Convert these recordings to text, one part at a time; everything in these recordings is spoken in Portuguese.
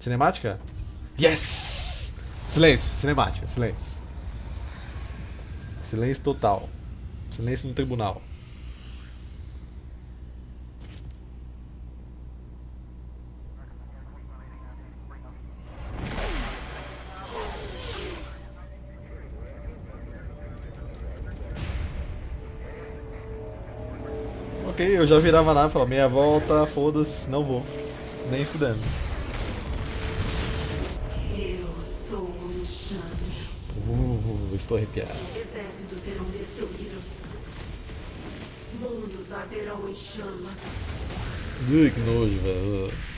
Cinemática? Yes! Silêncio, cinemática, silêncio. Silêncio total. Silêncio no tribunal. Eu já virava lá e falava, meia volta, foda-se, não vou. Nem fudendo. Eu sou o Alexandre. Estou arrepiado. Exércitos serão destruídos. Mundos arderão em chamas. Que nojo, velho.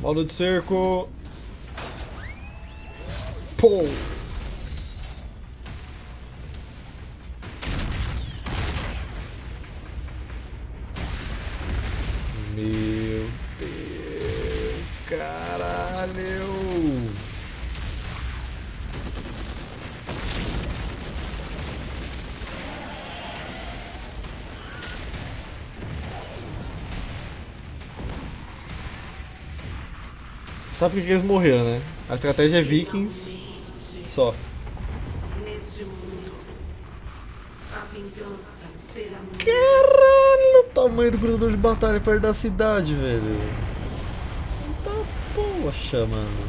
Bola de cerco. Pô. Meu Deus, caralho. Sabe por que eles morreram, né? A estratégia é Vikings só. Neste mundo, a vingança será muito... Caralho, o tamanho do cruzador de batalha perto da cidade, velho. Tá poxa, mano.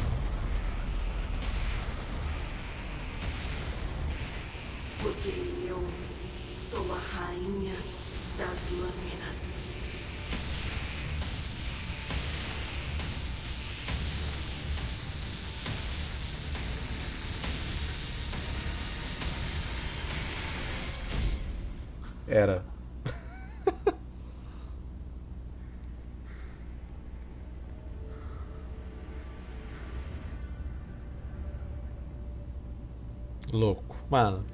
Porque eu sou a rainha das lâminas. Era. Louco. Mano.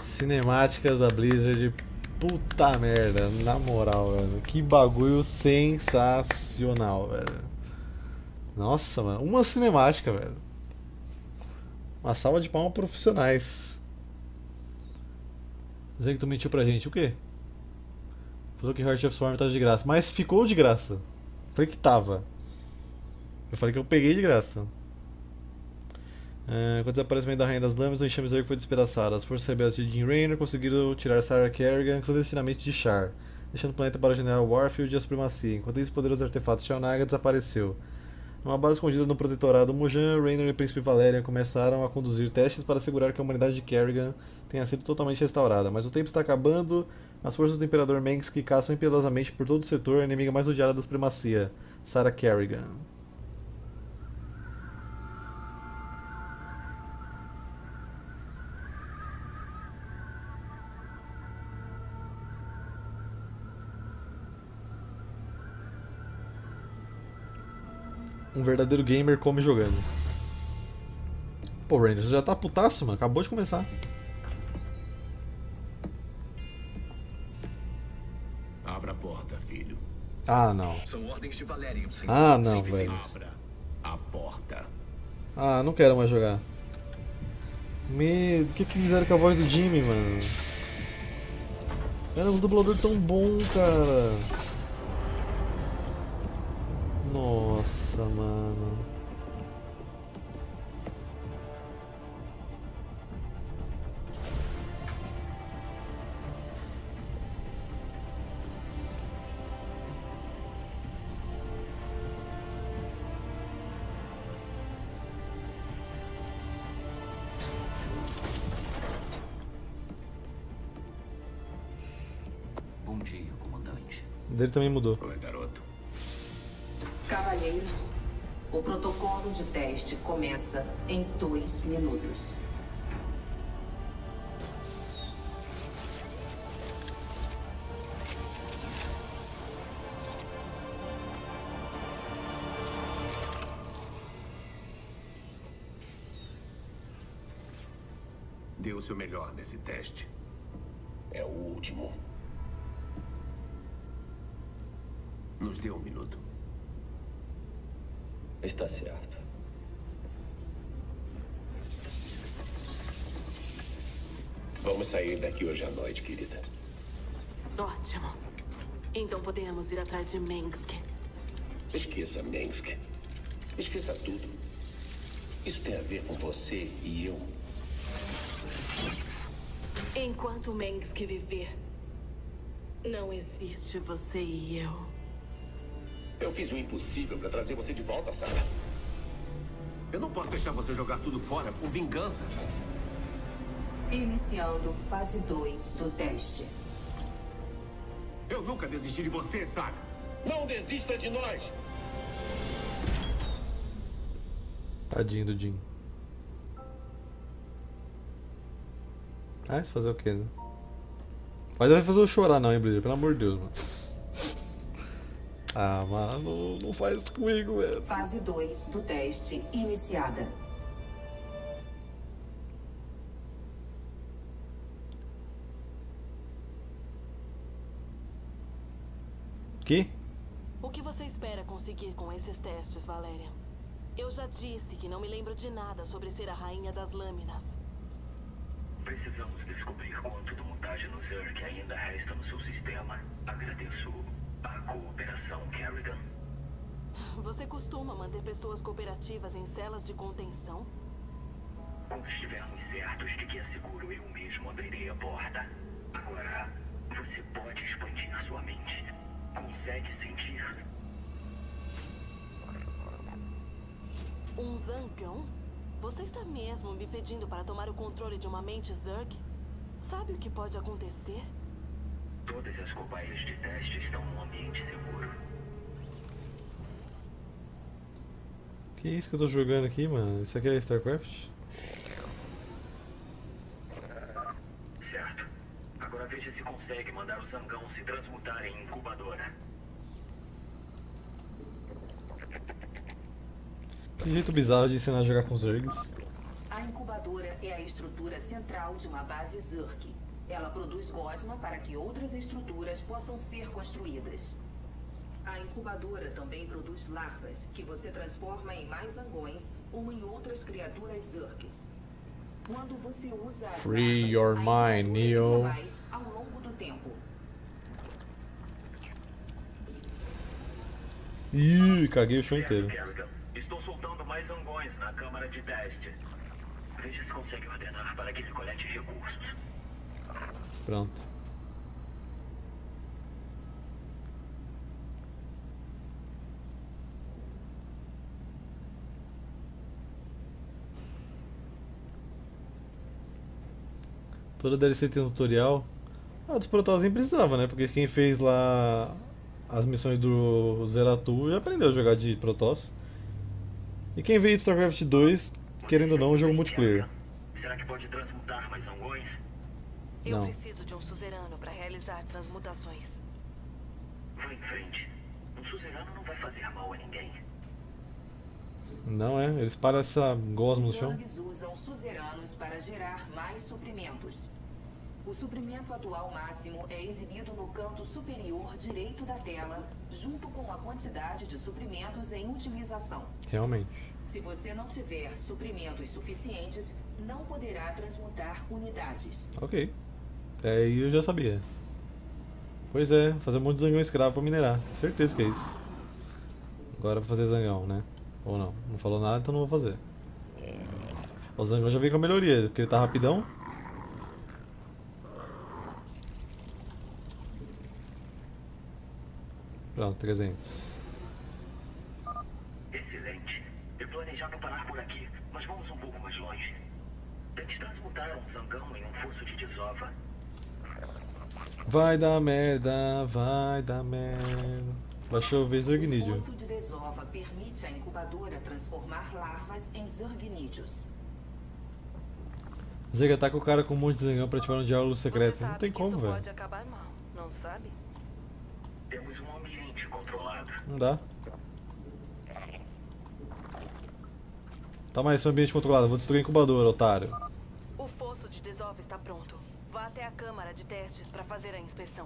Cinemáticas da Blizzard. Puta merda. Na moral, velho. Que bagulho sensacional, velho. Nossa, mano. Uma cinemática, velho. Uma salva de palmas profissionais. Dizendo que tu mentiu pra gente, o quê? Falou que Heart of the Swarm tava de graça. Mas ficou de graça. Falei que tava. Eu falei que eu peguei de graça. Quando o desaparecimento da Rainha das Lâminas, o enxame zergo foi despedaçado. As forças rebeldes de Jim Raynor conseguiram tirar Sarah Kerrigan clandestinamente de Char, deixando o planeta para o General Warfield e a supremacia. Enquanto isso, o poderoso artefato Xel'Naga desapareceu. Numa base escondida no protetorado Mujan, Raynor e Príncipe Valerian começaram a conduzir testes para assegurar que a humanidade de Kerrigan tenha sido totalmente restaurada. Mas o tempo está acabando, as forças do Imperador Mengsk que caçam impiedosamente por todo o setor a inimiga mais odiada da supremacia, Sarah Kerrigan. Um verdadeiro gamer come jogando. Pô, Ranger, você já tá putaço, mano. Acabou de começar. Abra a porta, filho. Ah, não. São ordens de Valerian, senhor. Ah, não, velho. Abra a porta. Ah, não quero mais jogar. Medo. O que fizeram com a voz do Jimmy, mano? Era um dublador tão bom, cara. Nossa, mano. Bom dia, comandante. O dele também mudou. Oi, garoto. Cavalheiros, o protocolo de teste começa em 2 minutos. deu o seu melhor nesse teste. É o último. Nos dê um minuto. Está certo. Vamos sair daqui hoje à noite, querida. Ótimo. Então podemos ir atrás de Mengsk. Esqueça Mengsk. Esqueça tudo. Isso tem a ver com você e eu. Enquanto Mengsk viver, não existe você e eu. Eu fiz o impossível para trazer você de volta, Sarah. Eu não posso deixar você jogar tudo fora por vingança. Iniciando fase 2 do teste. Eu nunca desisti de você, Sarah. Não desista de nós! Tadinho do Jim. Ah, isso fazer o quê, né? Mas vai fazer eu chorar não, hein, Blizzard? Pelo amor de Deus, mano. Ah, mano, não faz isso comigo, velho. Fase 2 do teste iniciada. Que? O que você espera conseguir com esses testes, Valerian? Eu já disse que não me lembro de nada sobre ser a rainha das lâminas. Precisamos descobrir quanto de montagem no Zer que ainda resta no seu sistema. Agradeço a cooperação, Kerrigan. Você costuma manter pessoas cooperativas em celas de contenção? Quando estivermos certos de que é seguro, eu mesmo abrirei a porta. Agora, você pode expandir sua mente. Consegue sentir? Um zangão? Você está mesmo me pedindo para tomar o controle de uma mente Zerg? Sabe o que pode acontecer? Todas as cobaias de teste estão num ambiente seguro. Que isso que eu tô jogando aqui, mano? Isso aqui é StarCraft? Certo. Agora veja se consegue mandar o zangão se transmutar em incubadora. Que jeito bizarro de ensinar a jogar com Zergs. A incubadora é a estrutura central de uma base Zerg. Ela produz gosma para que outras estruturas possam ser construídas. A incubadora também produz larvas, que você transforma em mais zangões ou em outras criaturas Zergs. Quando você usa as Free larvas, your mind, Neo. Mais ao longo do tempo. Ih, caguei o chão inteiro. Estou soltando mais zangões na câmara de teste. Veja se consegue ordenar para que ele colete recursos. Pronto. Toda DLC tem um tutorial. Ah, dos protoss nem precisava, né? Porque quem fez lá as missões do Zeratul já aprendeu a jogar de protoss. E quem veio de StarCraft 2, querendo ou não, um jogo multiplayer. Será que pode transmutar mais zangões? Eu preciso de um suzerano para realizar transmutações. Vá em frente. Um suzerano não vai fazer mal a ninguém. Não é? Eles param essa gosma no chão. Os Zergs usam suzeranos para gerar mais suprimentos. O suprimento atual máximo é exibido no canto superior direito da tela, junto com a quantidade de suprimentos em utilização. Realmente. Se você não tiver suprimentos suficientes, não poderá transmutar unidades. Ok. É, eu já sabia. Pois é, fazer um monte de zangão escravo pra minerar. Certeza que é isso. Agora pra fazer zangão, né? Ou não. Não falou nada, então não vou fazer. O zangão já veio com a melhoria, porque ele tá rapidão. Pronto, 300. Excelente. Eu planejava parar por aqui, mas vamos um pouco mais longe. Tente transmutar um zangão em um fosso de desova. Vai dar merda, vai dar merda. Vai chover zergnídeo. O fosso de desova permite à incubadora transformar larvas em zergnídeos. Zerg ataca o cara com um monte de zangão pra ativar um diálogo secreto. Não tem como, velho. Pode acabar mal, não sabe? Temos um ambiente controlado. Não dá. Toma aí, seu ambiente controlado. Vou destruir a incubadora, otário. O fosso de até a câmara de testes para fazer a inspeção.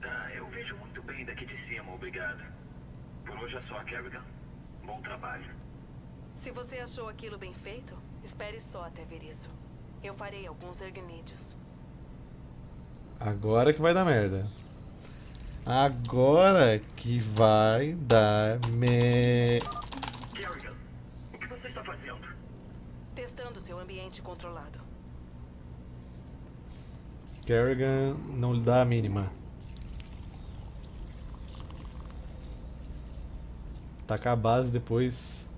Tá, eu vejo muito bem daqui de cima, obrigado. Por hoje é só, Kerrigan. Bom trabalho. Se você achou aquilo bem feito, espere só até ver isso. Eu farei alguns ergnídeos. Agora que vai dar merda. Agora que vai dar merda. Kerrigan, o que você está fazendo? Testando seu ambiente controlado. Kerrigan não lhe dá a mínima. Tacar a base depois.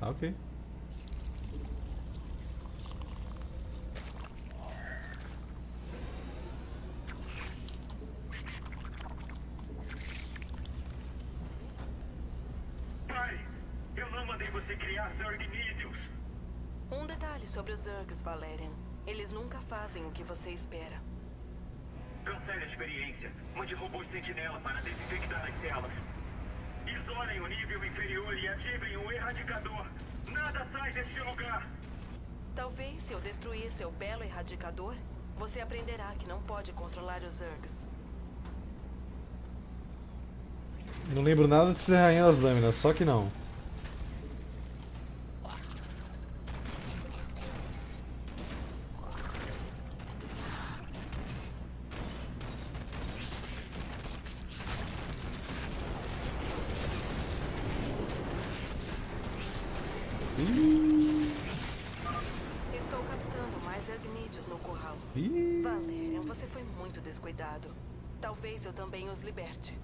Tá, ok. Pai, eu não mandei você criar Zergnídeos. Um detalhe sobre os Zergs, Valerian. Eles nunca fazem o que você espera. Cancele a experiência. Mande robôs sentinela para desinfectar as celas. Isolem o nível inferior e ativem o erradicador. Nada sai deste lugar. Talvez se eu destruir seu belo erradicador, você aprenderá que não pode controlar os Zergs. Não lembro nada de ser Rainha das Lâminas, só que não. Estou captando mais ergnídeos no curral. Valerian, você foi muito descuidado. Talvez eu também os liberte.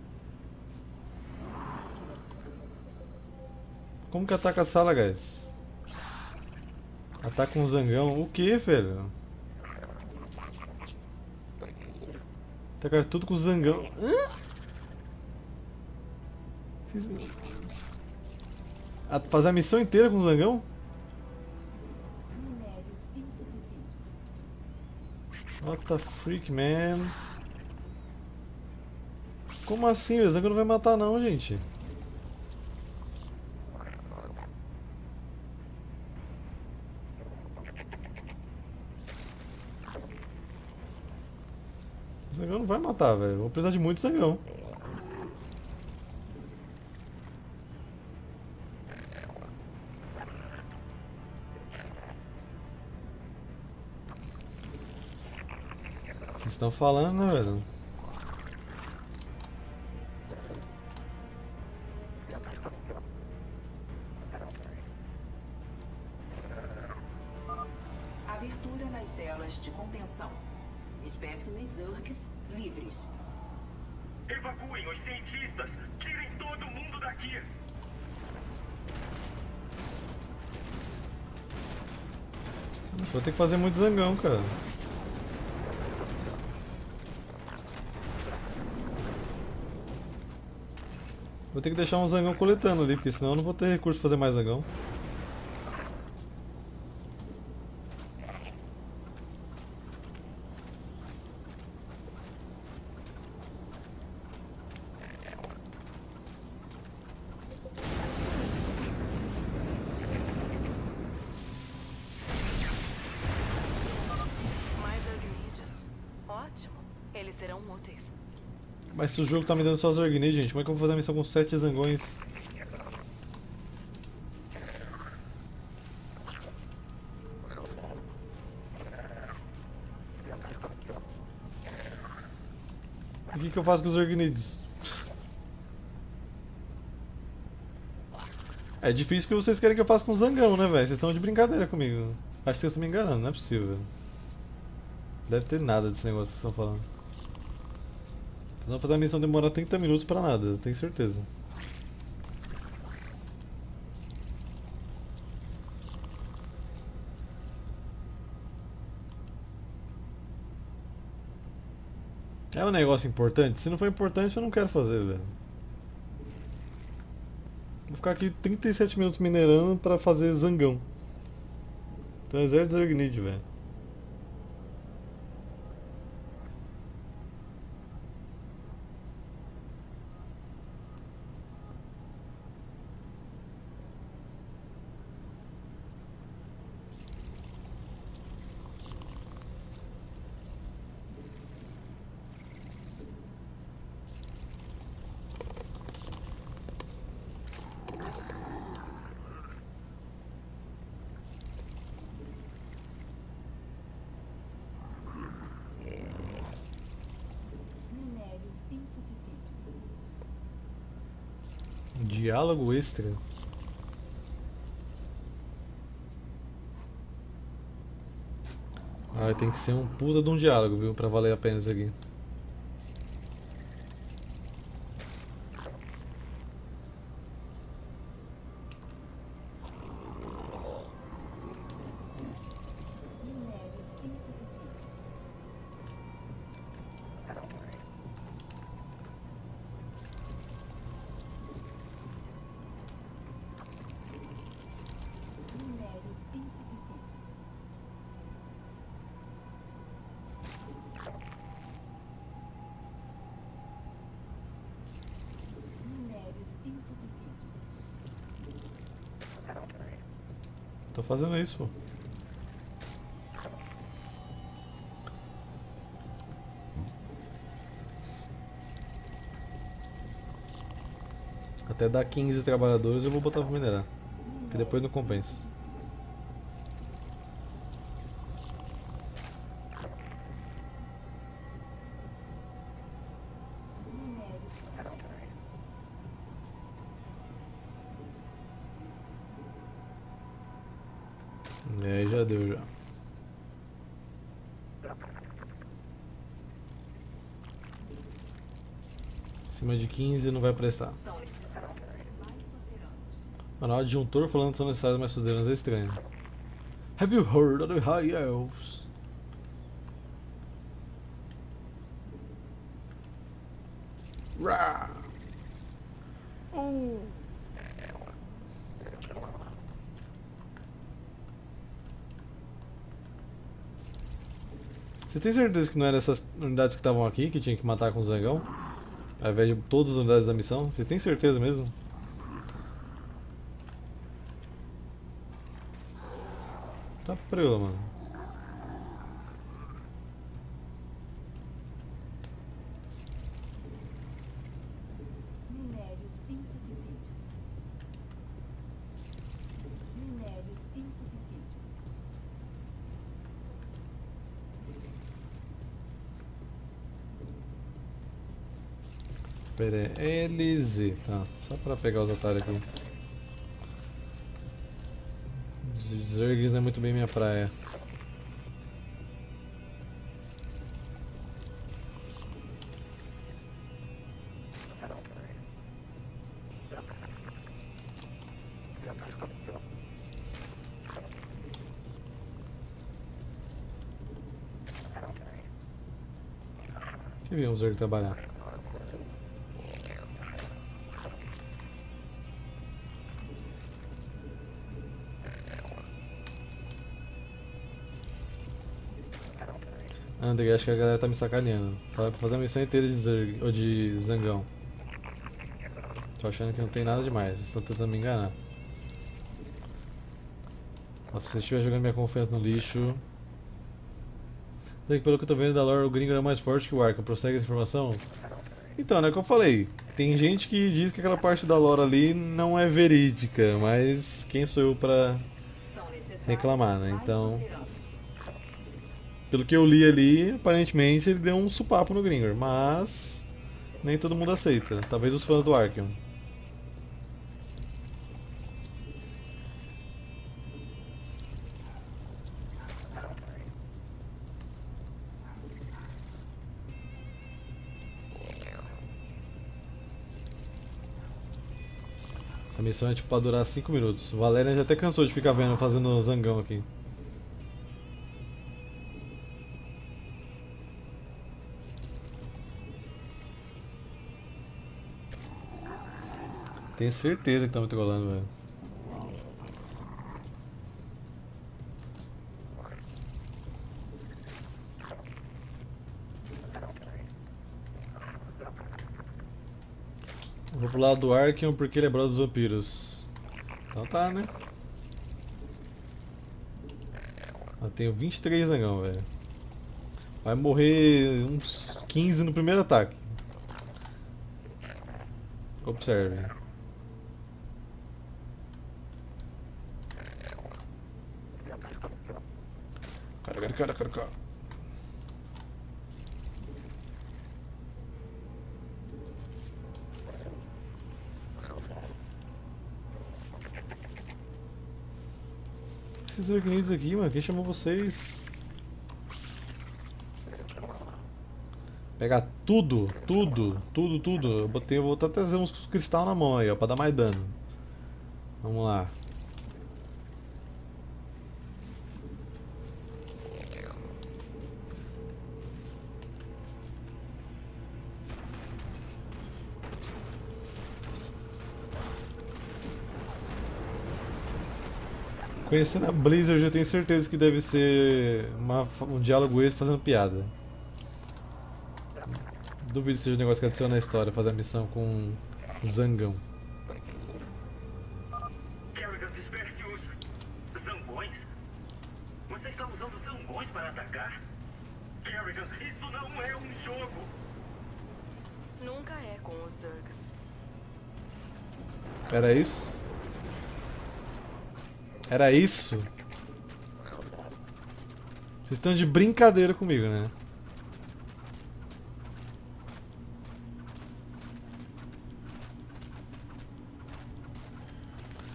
Como que ataca a sala, guys? Ataca um zangão. O que, velho? Atacar tudo com o zangão. Hã? Fazer a missão inteira com o zangão? What the freak, man? Como assim? O zangão não vai matar não, gente. O zangão não vai matar, velho. Vou precisar de muito zangão. Estão falando, né, velho? Abertura nas células de contenção. Espécimes Zergs livres. Evacuem os cientistas! Tirem todo mundo daqui! Nossa, vou ter que fazer muito zangão, cara. Vou ter que deixar um zangão coletando ali, porque senão eu não vou ter recurso pra fazer mais zangão. Mais ergnídeos. Ótimo. Eles serão úteis. Mas se o jogo tá me dando só Zergnídeos, gente, como é que eu vou fazer a missão com 7 zangões? O que que eu faço com os Zergnídeos? É difícil que vocês querem que eu faça com zangão, né, velho? Vocês estão de brincadeira comigo. Acho que vocês estão me enganando, não é possível. Deve ter nada desse negócio que vocês estão falando. Não fazer a missão demorar 30 minutos pra nada, eu tenho certeza. É um negócio importante? Se não for importante eu não quero fazer, velho. Vou ficar aqui 37 minutos minerando pra fazer zangão. Então é zero de Zergnid, velho. Diálogo extra. Ah, tem que ser um puta de um diálogo, viu? Pra valer a pena isso aqui. Tô fazendo isso, pô. Até dar 15 trabalhadores eu vou botar pra minerar, que depois não compensa. De 15 não vai prestar. Mano, o adjuntor falando que são necessários mais suzeranos é estranho. Have you heard of the High Elves? Você tem certeza que não era essas unidades que estavam aqui que tinha que matar com o zangão? Ao invés de todas as unidades da missão, vocês têm certeza mesmo? Tá preula, mano. Pera aí, LZ, tá, só pra pegar os atalhos aqui. Os Zergs não é muito bem minha praia. Que vem um Zerg trabalhar. André, acho que a galera tá me sacaneando. Fala pra fazer a missão inteira de Zerg, ou de Zangão. Tô achando que não tem nada demais, vocês estão tentando me enganar. Nossa, se você estiver jogando minha confiança no lixo. Pelo que eu tô vendo da lore, o gringo era mais forte que o Arca. Prossegue essa informação? Então, né, como eu falei, tem gente que diz que aquela parte da lore ali não é verídica, mas quem sou eu pra reclamar, né? Então. Pelo que eu li ali, aparentemente ele deu um supapo no Gringor, mas nem todo mundo aceita, talvez os fãs do Arkham. Essa missão é tipo pra durar 5 minutos, o Valerian já até cansou de ficar vendo, fazendo zangão aqui. Tenho certeza que tá me trolando, velho. Vou pro lado do Arkham porque ele é brother dos vampiros. Então tá, né? Eu tenho 23 zangão, velho. Vai morrer uns 15 no primeiro ataque. Observe. Cara. esses Zerglings aqui, mano? Quem chamou vocês? Pegar tudo. Eu botei, eu vou até trazer uns cristal na mão aí, ó, pra dar mais dano. Vamos lá. Conhecendo a Blizzard, eu tenho certeza que deve ser um diálogo extra fazendo piada. Duvido que seja um negócio que adiciona a história, fazer a missão com um zangão. Kerrigan, desperte-os. Zangões? Você está usando zangões para atacar? Kerrigan, isso não é um jogo! Nunca é com os Zergs. Era isso? Era isso? Vocês estão de brincadeira comigo, né?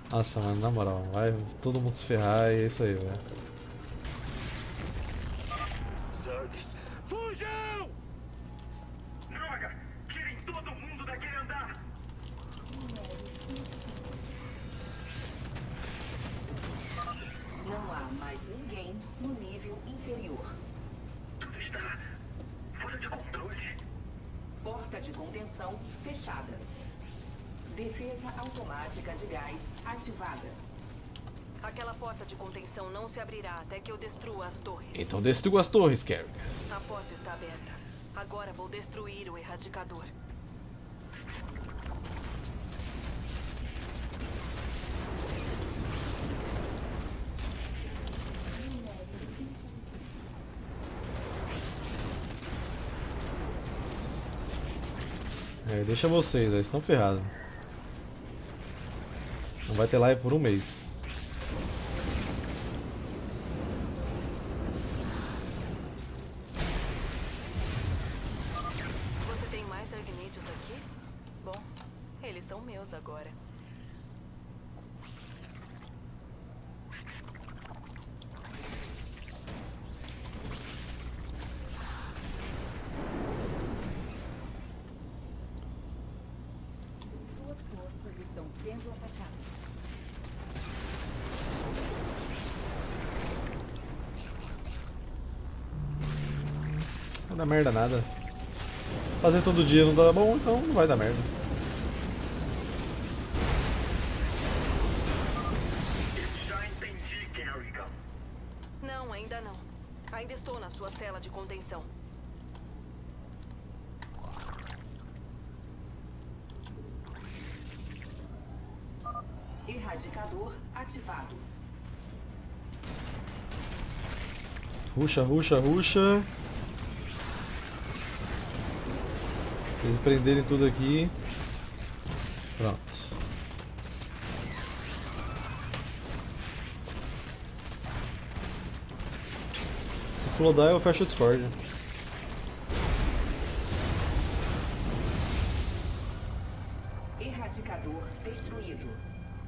Nossa, mano, na moral, vai todo mundo se ferrar e é isso aí, velho. Zergs, fujam! Droga! Tirem todo mundo daquele andar! Não há mais ninguém no nível inferior. Tudo está fora de controle. Porta de contenção fechada. Defesa automática de gás ativada. Aquela porta de contenção não se abrirá até que eu destrua as torres. Então destrua as torres, Kerrigan. A porta está aberta. Agora vou destruir o erradicador. É, deixa vocês, eles estão ferrados. Não vai ter live por um mês. Você tem mais Argnídeos aqui? Bom, eles são meus agora. Não dá merda nada. Fazer todo dia não dá bom, então não vai dar merda. Já entendi, Kerrigan. Não, ainda não. Ainda estou na sua cela de contenção. Erradicador ativado. Ruxa. Eles prenderem tudo aqui. Pronto. Se flodar, eu fecho o Discord. Erradicador destruído.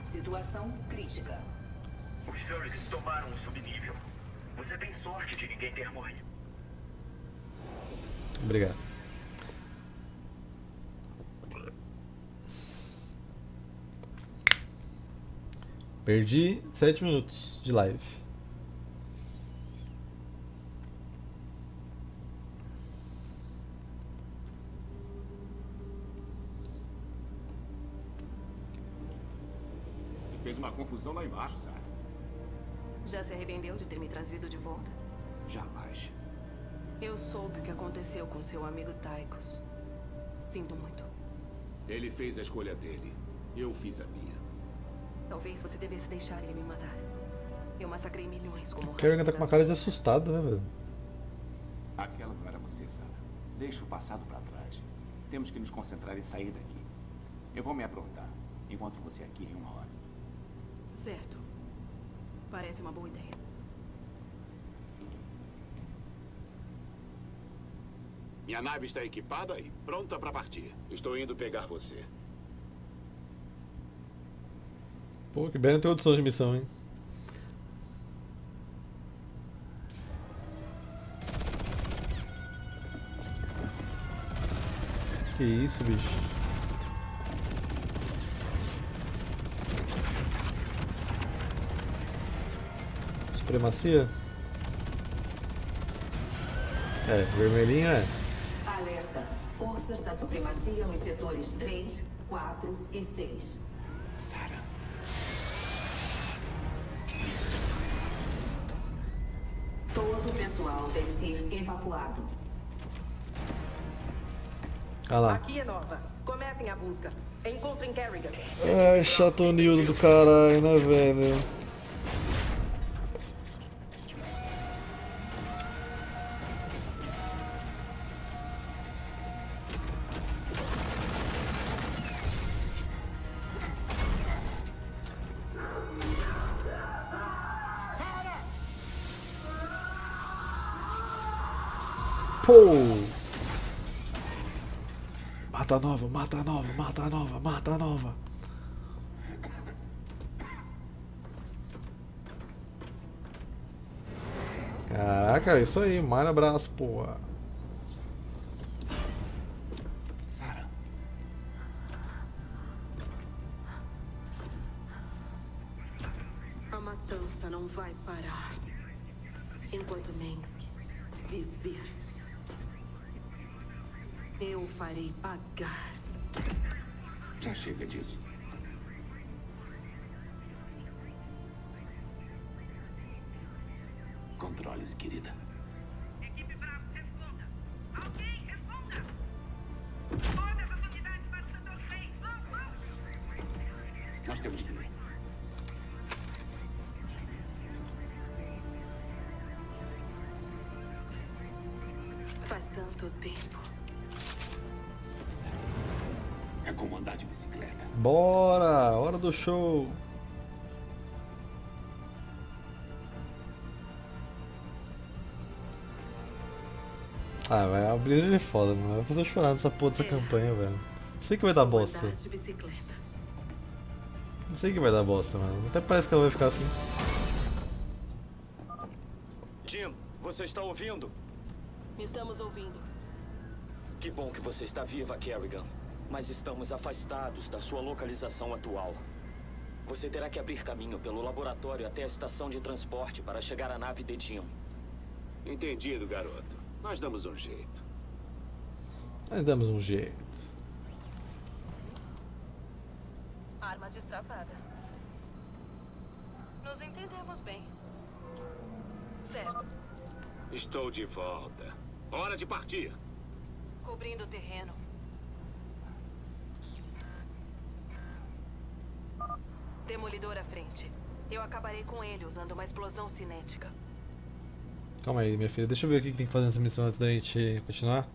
Situação crítica. Os Zergs tomaram o subnível. Você tem sorte de ninguém ter morrido. Obrigado. Perdi 7 minutos de live. Você fez uma confusão lá embaixo, Sarah. Já se arrependeu de ter me trazido de volta? Jamais. Eu soube o que aconteceu com seu amigo Taikos. Sinto muito. Ele fez a escolha dele. Eu fiz a minha. Talvez você devesse deixar ele me matar. Eu massacrei milhões como... O Kerrigan tá com uma cara de assustada, né, velho? Aquela não era você, Sarah. Deixa o passado pra trás. Temos que nos concentrar em sair daqui. Eu vou me aprontar. Encontro você aqui em 1 hora. Certo. Parece uma boa ideia. Minha nave está equipada e pronta pra partir. Estou indo pegar você. Pô, que bela introdução de missão, hein? Que isso, bicho. Supremacia? É, vermelhinha é. Alerta. Forças da supremacia nos setores 3, 4 e 6. Sarah. Todo o pessoal deve ser evacuado. Ah lá. Aqui é nova. Comecem a busca. Encontrem Kerrigan. Ai, chatonildo do caralho, né, velho? Mata a nova. Caraca, isso aí, malha braço, porra. Sarah. A matança não vai parar enquanto Mengsk viver. Eu farei pagar. Já chega disso. Controles, querida. Equipe Bravo, responda. Alguém responda. Todas as unidades para o setor 6. Vamos, vamos. Nós temos que ir. Faz tanto tempo. Como andar de bicicleta. Bora! Hora do show! Ah, velho, a Blizzard é foda, mano. Vai fazer eu chorar nessa porra dessa campanha, velho. Sei que vai dar bosta. Não sei que vai dar bosta, mano. Até parece que ela vai ficar assim. Jim, você está ouvindo? Estamos ouvindo. Que bom que você está viva, Kerrigan. Mas estamos afastados da sua localização atual. Você terá que abrir caminho pelo laboratório até a estação de transporte para chegar à nave de Jim. Entendido, garoto. Nós damos um jeito. Arma destravada. Nos entendemos bem. Certo. Estou de volta. Hora de partir. Cobrindo o terreno. Demolidor à frente. Eu acabarei com ele usando uma explosão cinética. Calma aí, minha filha. Deixa eu ver o que tem que fazer nessa missão antes da gente continuar.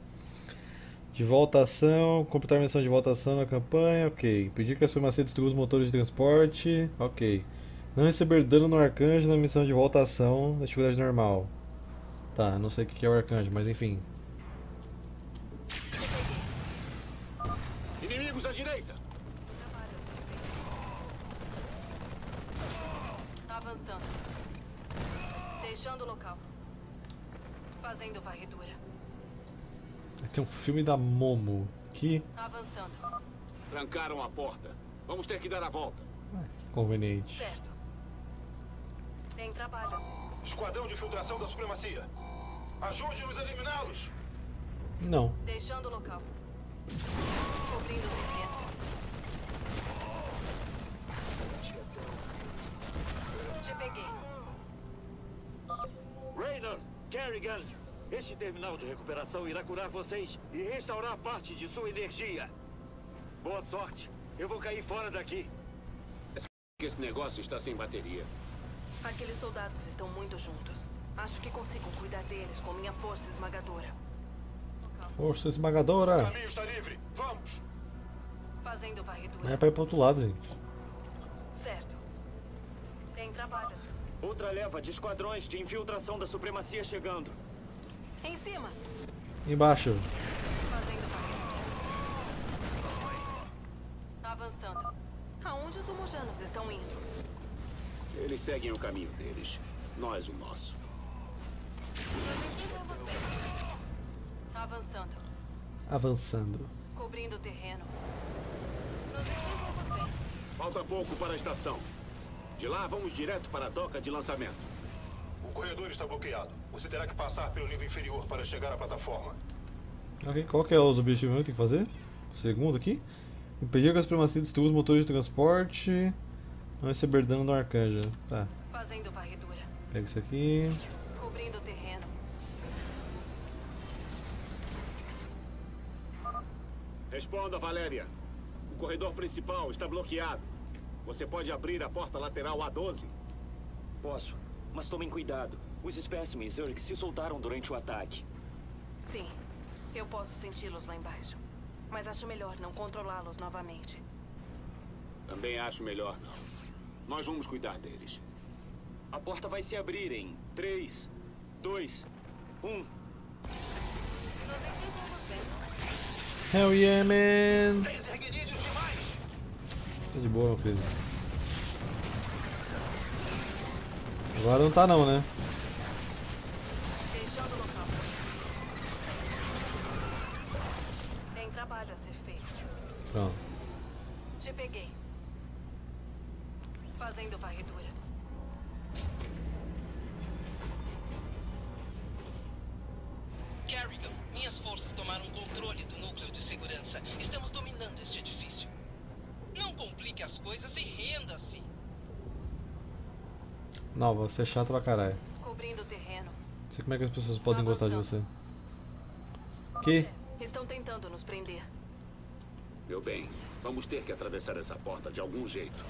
De volta à ação. Completar a missão de volta à ação na campanha. Ok. Impedir que a supremacia destrua os motores de transporte. Ok. Não receber dano no arcanjo na missão de volta à ação na atividade normal. Tá, não sei o que é o arcanjo, mas enfim. Inimigos à direita! Levantando. Deixando o local. Fazendo varredura. Tem um filme da Momo. Que... Avançando. Trancaram a porta. Vamos ter que dar a volta. Ah, que conveniente. Certo. Tem trabalho. Esquadrão de infiltração da supremacia. Ajude-nos a eliminá-los. Não. Deixando o local. Cobrindo o terreno. Raynor, Kerrigan, este terminal de recuperação irá curar vocês e restaurar parte de sua energia. Boa sorte, eu vou cair fora daqui. Esse negócio está sem bateria. Aqueles soldados estão muito juntos. Acho que consigo cuidar deles com minha força esmagadora. Força esmagadora. O caminho está livre, vamos. Fazendo varredura. É para ir pro outro lado, gente. Certo. Tem trabalho. Outra leva de esquadrões de infiltração da supremacia chegando. Em cima. Embaixo. Avançando. Aonde os humanos estão indo? Eles seguem o caminho deles. Nós o nosso. Avançando. Descobrindo o terreno. Nos desenvolvemos bem. Falta pouco para a estação. De lá, vamos direto para a doca de lançamento. O corredor está bloqueado. Você terá que passar pelo nível inferior para chegar à plataforma. Ok, qual que é os objetivos que eu tenho que fazer? O segundo aqui. Impedir que a supremacia destrua os motores de transporte. Não receber dano do Arcanja. Tá. Fazendo varredura. Pega isso aqui. Cobrindo o terreno. Responda, Valéria. O corredor principal está bloqueado. Você pode abrir a porta lateral A12? Posso, mas tomem cuidado. Os espécimes Urg se soltaram durante o ataque. Sim, eu posso senti-los lá embaixo. Mas acho melhor não controlá-los novamente. Também acho melhor não. Nós vamos cuidar deles. A porta vai se abrir em 3, 2, 1. Hell yeah, man! Tá de boa, meu querido. Agora não tá não, né? Deixando o local. Tem trabalho a ser feito. Pronto. Te peguei. Fazendo varredura. Kerrigan, minhas forças tomaram o controle do núcleo de segurança. Estamos dominando este edifício. Não complique as coisas e renda-se. Não, você é chato pra caralho. Cobrindo o terreno. Não sei como é que as pessoas podem gostar de você. Que? Estão tentando nos prender. Meu bem, vamos ter que atravessar essa porta de algum jeito.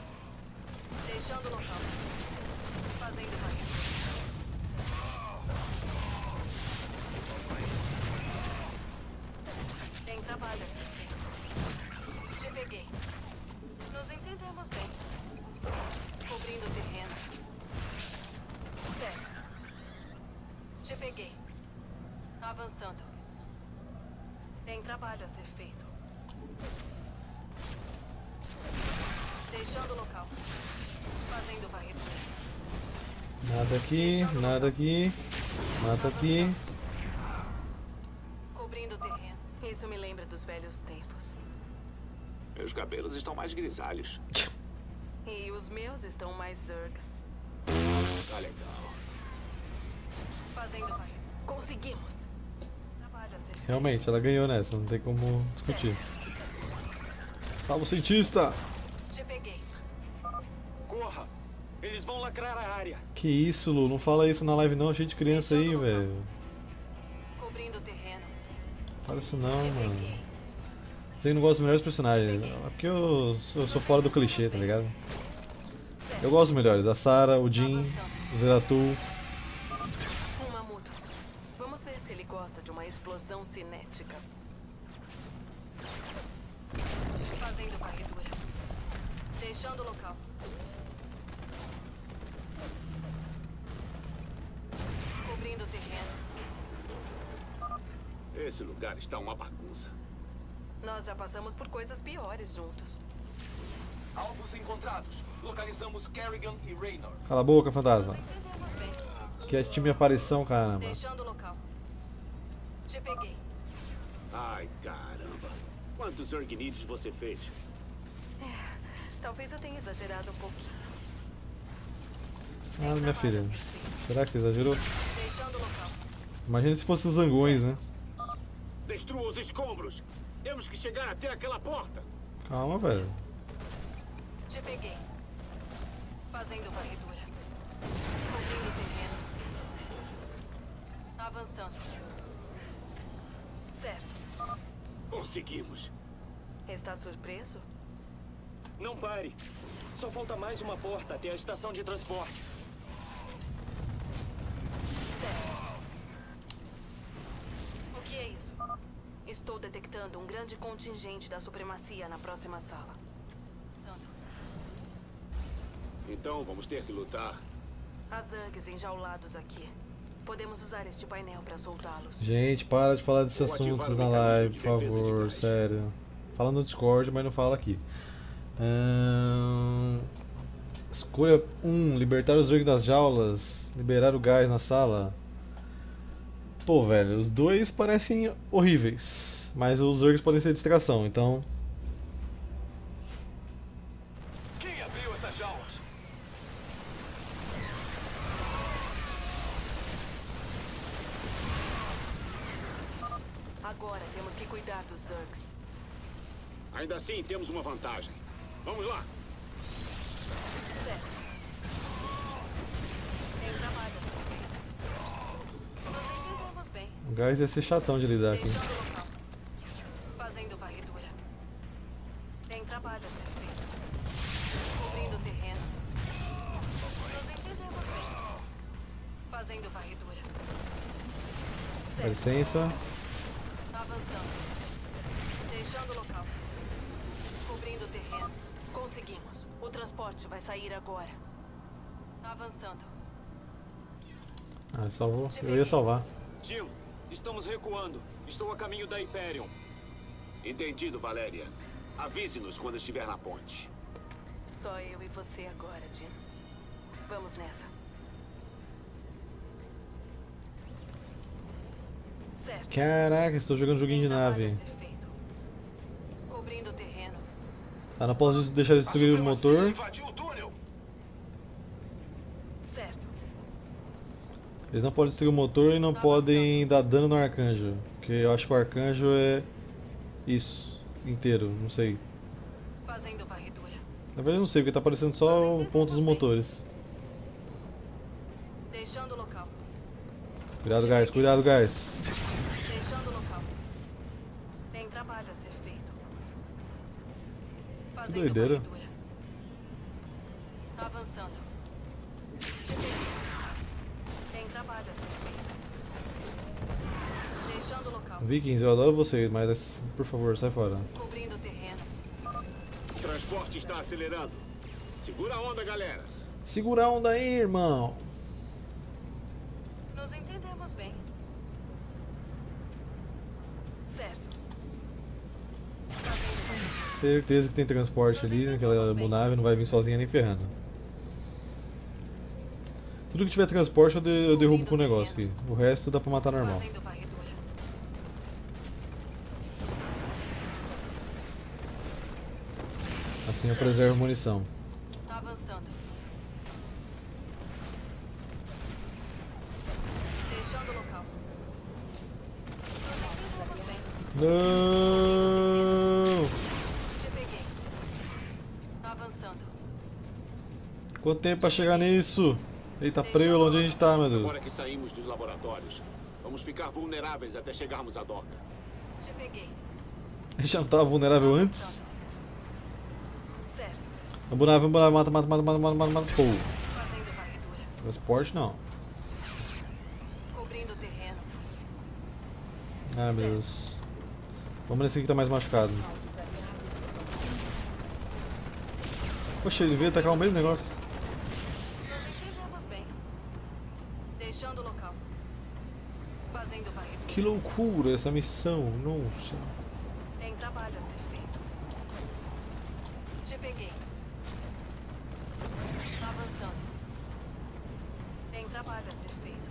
Deixando o local. Fazendo varredura. Tem trabalho. Te peguei. Nos entendemos bem. Cobrindo o terreno. Certo. Te peguei. Avançando. Tem trabalho a ser feito. Deixando o local. Fazendo varredura. Nada aqui, nada aqui. Mata aqui. Cobrindo o terreno. Isso me lembra dos velhos tempos. Meus cabelos estão mais grisalhos. E os meus estão mais urgs. Tá legal. Fazendo varredura. Conseguimos. Realmente, ela ganhou nessa, não tem como discutir. Salve o cientista! Eles vão lacrar a área. Que isso, Lu? Não fala isso na live não, cheio de criança aí, velho. Cobrindo o terreno. Fala isso não, mano. Você não gosta dos melhores personagens. Aqui eu sou fora do clichê, tá ligado? Eu gosto dos melhores. A Sarah, o Jim, o Zeratul. Um mamuto. Vamos ver se ele gosta de uma explosão cinética. Fazendo varredura. Deixando o local. Cobrindo o terreno. Esse lugar está uma bagunça. Nós já passamos por coisas piores juntos. Alvos encontrados. Localizamos Kerrigan e Raynor. Cala a boca, fantasma. Que é time aparição, caramba. Deixando o local. Te peguei. Ai, caramba. Quantos Urgnids você fez? É, talvez eu tenha exagerado um pouquinho. Ah, minha filha. Será que você exagerou? Imagina se fosse os zangões, né? Destrua os escombros. Temos que chegar até aquela porta. Calma, velho. Te peguei. Fazendo varredura. Cobrindo o terreno. Avançando. Certo. Conseguimos. Está surpreso? Não pare. Só falta mais uma porta até a estação de transporte. Estou detectando um grande contingente da supremacia na próxima sala. Então vamos ter que lutar. As Urgs enjaulados aqui. Podemos usar este painel para soltá-los. Gente, para de falar desses assuntos na live, por favor, sério. Fala no Discord, mas não fala aqui. Escolha 1. Libertar os Urgs das jaulas. Liberar o gás na sala. Pô, velho, os dois parecem horríveis. Mas os Zergs podem ser distração, então... Quem abriu essas jaulas? Agora temos que cuidar dos Zergs. Ainda assim temos uma vantagem. Vamos lá! Certo. O gás ia ser chatão de lidar aqui. Fazendo varredura. Tem trabalho a ser feito. Cobrindo o terreno. Nós entendemos bem. Fazendo varredura. Com licença. Avançando. Deixando o local. Cobrindo o terreno. Conseguimos. O transporte vai sair agora. Avançando. Ah, salvou. Eu ia salvar. Jim, estamos recuando. Estou a caminho da Hyperion. Entendido, Valéria. Avise-nos quando estiver na ponte. Só eu e você agora, Jim. Vamos nessa. Certo. Caraca, estou jogando joguinho de nave. Cobrindo o terreno. Ah, não posso deixar ele destruir o motor. Eles não podem destruir o motor e não podem dar dano no arcanjo. Porque eu acho que o arcanjo é isso inteiro, não sei. Na verdade eu não sei, porque tá aparecendo só o ponto dos motores. Cuidado, guys, cuidado, guys. Que doideira. Vikings, eu adoro vocês, mas por favor, sai fora. Cobrindo o terreno. O transporte está acelerando. Segura a onda, galera. Segura a onda aí, irmão. Nos entendemos bem. Certo. Certeza que tem transporte ali, naquela nave não vai vir sozinha nem ferrando. Tudo que tiver transporte eu derrubo com o negócio aqui. O resto dá pra matar normal. Assim eu preservo munição. Avançando. Deixando o local. Não. Te peguei. Avançando. Quanto tempo pra chegar nisso? Eita, preu, onde a gente tá, meu Deus? Agora que saímos dos laboratórios, vamos ficar vulneráveis até chegarmos à doca. Te peguei. A gente já não tava vulnerável antes? Vamos lá, mata. Pô. Transporte não. Cobrindo o terreno. Ai, meu Deus. Vamos nesse aqui que tá mais machucado. Poxa, ele veio atacar o mesmo negócio. Que loucura essa missão, nossa. Tem trabalho a ser feito. Te peguei. Tem trabalho a ser feito.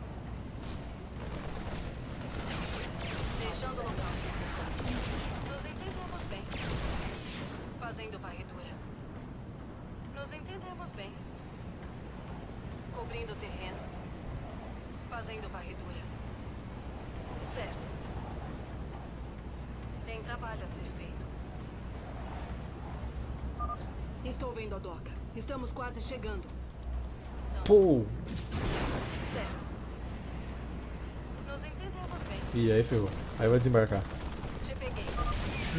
Deixando o local. Nos entendemos bem. Fazendo varredura. Nos entendemos bem. Cobrindo o terreno. Fazendo varredura. Certo. Tem trabalho a ser feito. Estou vendo a doca. Estamos quase chegando. Pô! Certo. Nos entendemos bem. E aí ferrou. Aí vai desembarcar. Te peguei.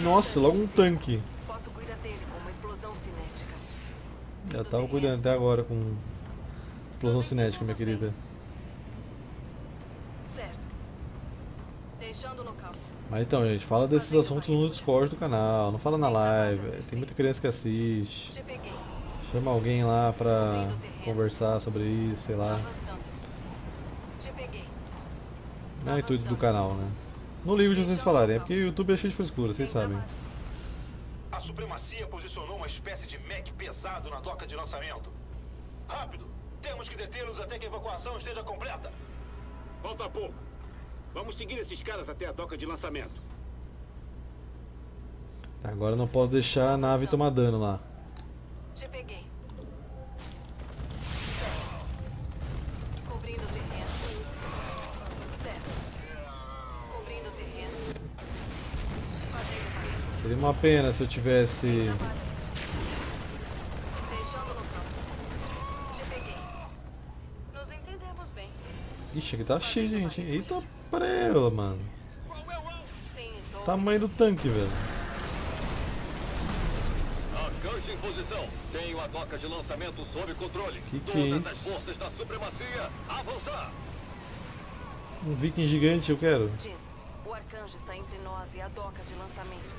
Nossa, logo um tanque. Posso cuidar dele com uma explosão cinética. Já tava cuidando até agora com explosão cinética, minha querida. Certo. Deixando o local. Mas então, gente, fala desses assuntos no Discord do canal, não fala na live. Tem muita criança que assiste. Te peguei. Chama alguém lá pra conversar sobre isso, sei lá. Não é o intuito do canal, né? Não ligo de vocês falarem, é porque o YouTube é cheio de frescura, vocês sabem. A supremacia posicionou uma espécie de mech pesado na doca de lançamento. Rápido! Temos que detê-los até que a evacuação esteja completa. Falta pouco. Vamos seguir esses caras até a doca de lançamento. Tá, agora não posso deixar a nave tomar dano lá. Te peguei. Cobrindo o terreno. Cobrindo o terreno. Seria uma pena se eu tivesse... Ixi, aqui tá cheio de gente, hein? Eita prela, mano. Tamanho do tanque, velho. Alcance em posição. Tenho a doca de lançamento sob controle. Que é isso? Todas as forças da supremacia, avançar. Um viking gigante eu quero. Jim, o arcanjo está entre nós e a doca de lançamento.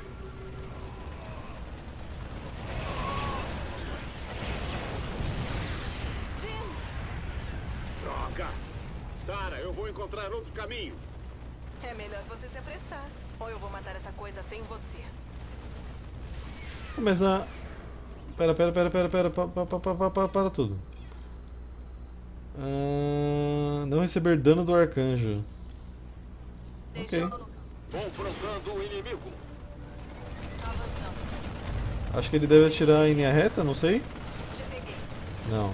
Jim! Droga! Sarah, eu vou encontrar outro caminho. É melhor você se apressar, ou eu vou matar essa coisa sem você. Mas a... Pera, para tudo. Não receber dano do arcanjo. Ok. Confrontando o inimigo. Acho que ele deve atirar em linha reta, não sei. Não.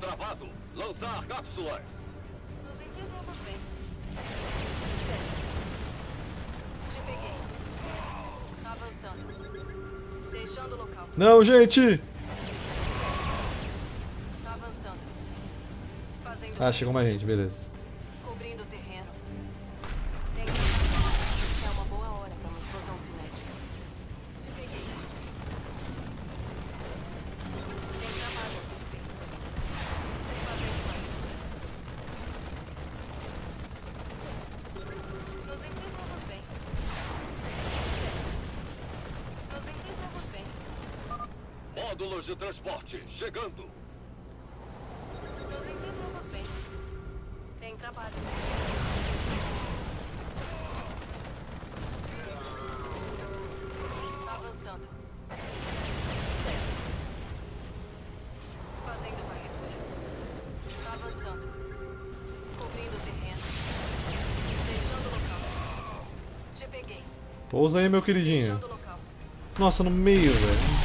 Travado, lançar cápsulas. Nos entendemos bem. Te peguei. Avançando. Deixando o local. Não, gente! Avançando. Fazendo. Ah, chegou mais gente, beleza. Cobrindo o terreno. É uma boa hora para uma explosão cinética. Te peguei. Módulos de transporte chegando. Nos entendemos bem. Tem trabalho. Avançando. Fazendo varredura. Avançando. Cobrindo o terreno. Deixando o local. Te peguei. Pousa aí, meu queridinho. Nossa, no meio, velho.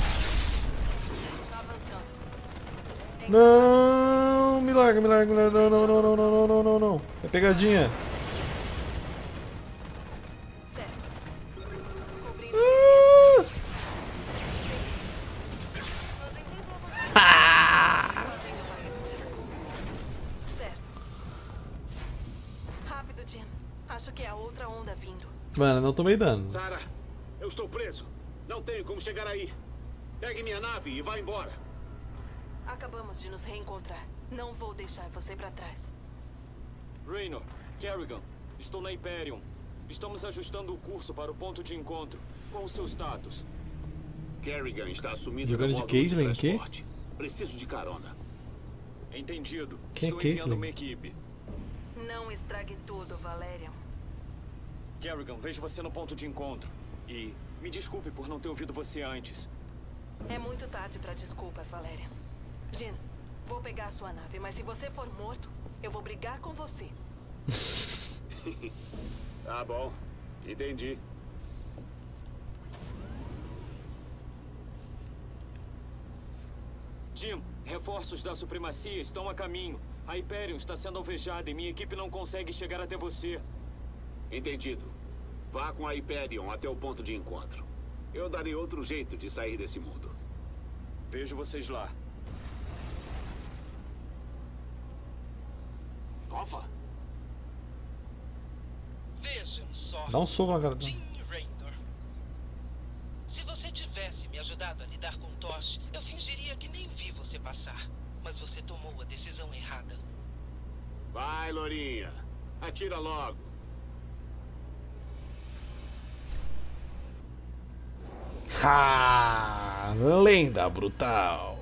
Não, me larga, não. É pegadinha. Rápido, Jim. Acho que é a outra onda vindo. Mano, não tomei dano. Sarah, eu estou preso. Não tenho como chegar aí. Pegue minha nave e vá embora. Acabamos de nos reencontrar. Não vou deixar você para trás. Raynor, Kerrigan, estou na Hyperion. Estamos ajustando o curso para o ponto de encontro. Qual o seu status? Kerrigan está assumindo o módulo de transporte. Preciso de carona. Entendido. Estou enviando uma equipe. Não estrague tudo, Valerian. Kerrigan, vejo você no ponto de encontro. E me desculpe por não ter ouvido você antes. É muito tarde para desculpas, Valerian. Jim, vou pegar a sua nave, mas se você for morto, eu vou brigar com você. Tá bom, entendi. Jim, reforços da supremacia estão a caminho. A Hyperion está sendo alvejada e minha equipe não consegue chegar até você. Entendido. Vá com a Hyperion até o ponto de encontro. Eu darei outro jeito de sair desse mundo. Vejo vocês lá. Vejam só. Dá um soco na cara dele. Jim Raynor. Se você tivesse me ajudado a lidar com Tosh, eu fingiria que nem vi você passar. Mas você tomou a decisão errada. Vai, Lourinha. Atira logo. Ha! Lenda brutal.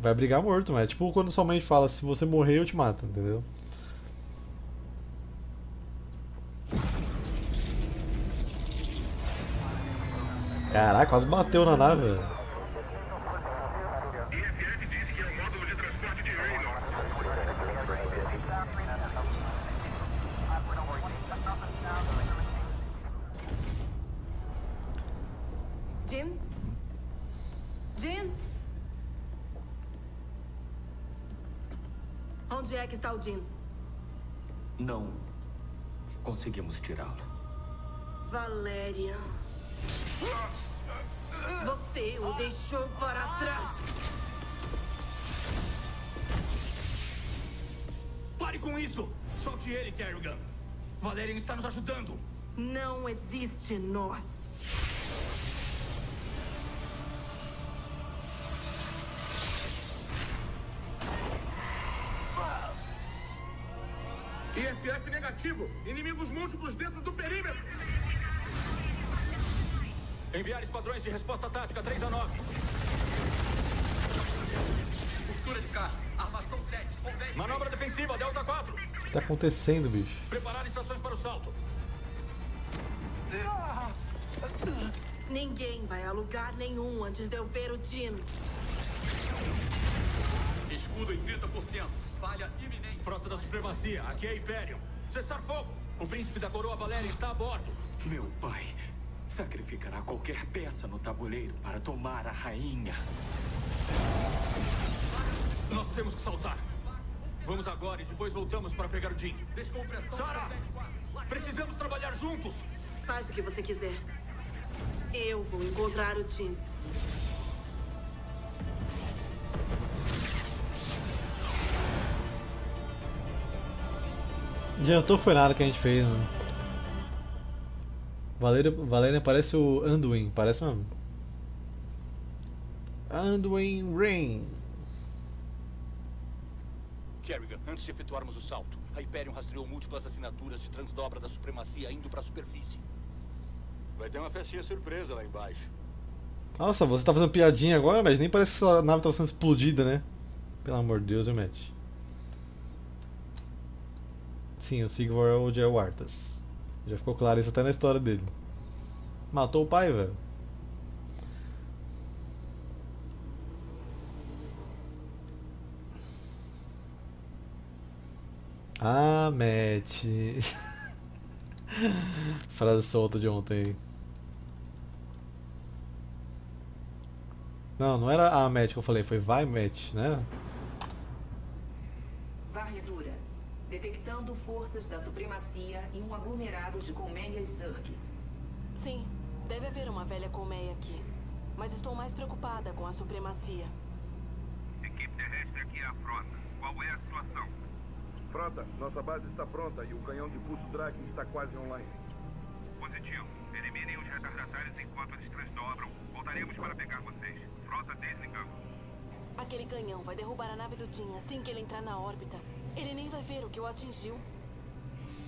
Vai brigar morto, mas é tipo quando sua mãe fala, se você morrer eu te mato, entendeu? Caraca, quase bateu na nave. Jim? Jim? Onde é que está o Jim? Não conseguimos tirá-lo. Valerian. Você o deixou para trás. Pare com isso! Solte ele, Kerrigan. Valerian está nos ajudando. Não existe nós. IFF negativo. Inimigos múltiplos dentro do perímetro. Enviar esquadrões de resposta tática 3 a 9. Cultura de caça. Armação 7. Manobra defensiva, Delta 4. O que tá acontecendo, bicho? Preparar estações para o salto. Ninguém vai a lugar nenhum antes de eu ver o time. Escudo em 30%. Falha iminente. Frota da supremacia, aqui é Hyperion. Cessar fogo! O príncipe da coroa Valerian está a bordo. Meu pai sacrificará qualquer peça no tabuleiro para tomar a rainha. Nós temos que saltar. Vamos agora e depois voltamos para pegar o Jim. Sarah! Precisamos trabalhar juntos! Faz o que você quiser. Eu vou encontrar o Jim. Adiantou foi nada que a gente fez, mano. Valerian parece o Anduin, parece mesmo. Anduin Rain. Kerrigan, antes de efetuarmos o salto, a Hyperion rastreou múltiplas assinaturas de transdobra da supremacia indo para a superfície. Vai ter uma festinha surpresa lá embaixo. Nossa, você tá fazendo piadinha agora, mas nem parece que sua nave tá sendo explodida, né? Pelo amor de Deus, eu mete. Sim, o Sigvor é o Jel Arthas. Já ficou claro isso até na história dele. Matou o pai, velho. Ah, Matt. Frase solta de ontem. Não, não era a Matt que eu falei, foi vai, Matt, né? Varredura. Detectando forças da supremacia em um aglomerado de colmeias Zerg. Sim, deve haver uma velha colmeia aqui. Mas estou mais preocupada com a supremacia. Equipe terrestre aqui é a frota. Qual é a situação? Frota, nossa base está pronta e o canhão de pulso Draken está quase online. Positivo. Eliminem os retardatários enquanto eles transdobram. Voltaremos para pegar vocês. Frota, desligamos. Aquele canhão vai derrubar a nave do Jim assim que ele entrar na órbita. Ele nem vai ver o que o atingiu.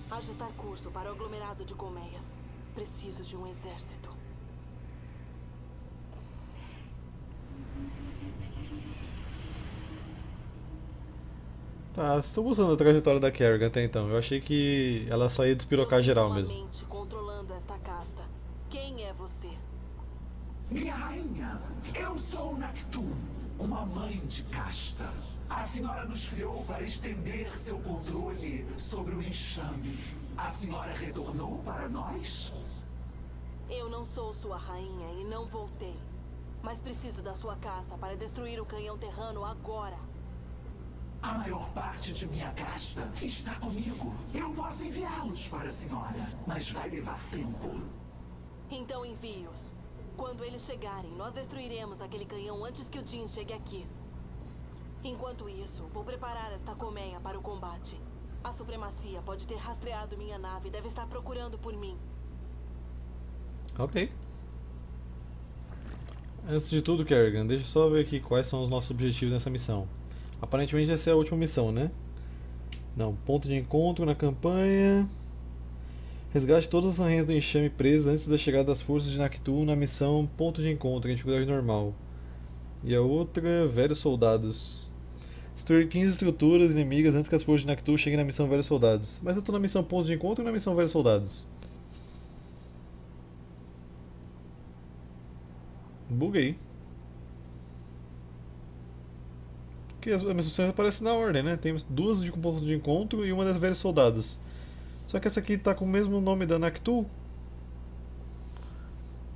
Ajustar curso para o aglomerado de colmeias. Preciso de um exército. Tá, estou gostando da trajetória da Kerrigan até então. Eu achei que ela só ia despirocar geral mesmo. Controlando esta casta. Quem é você? Minha rainha, eu sou Nactum, uma mãe de casta. A senhora nos criou para estender seu controle sobre o enxame. A senhora retornou para nós? Eu não sou sua rainha e não voltei. Mas preciso da sua casta para destruir o canhão terrano agora. A maior parte de minha casta está comigo. Eu posso enviá-los para a senhora, mas vai levar tempo. Então envie-os. Quando eles chegarem, nós destruiremos aquele canhão antes que o Jim chegue aqui. Enquanto isso, vou preparar esta colmeia para o combate. A supremacia pode ter rastreado minha nave e deve estar procurando por mim. Ok. Antes de tudo, Kerrigan, deixa eu só ver aqui quais são os nossos objetivos nessa missão. Aparentemente essa é a última missão, né? Não, ponto de encontro na campanha. Resgate todas as ranhas do enxame presas antes da chegada das forças de Nactu na missão ponto de encontro, em dificuldade normal. E a outra, velhos soldados. Destruir 15 estruturas inimigas antes que as forças de Nactu cheguem na missão velhos soldados. Mas eu tô na missão ponto de encontro ou na missão velhos soldados? Buguei. Porque as missões aparecem na ordem, né? Tem duas de ponto de encontro e uma das velhos soldados. Só que essa aqui tá com o mesmo nome da Nactu.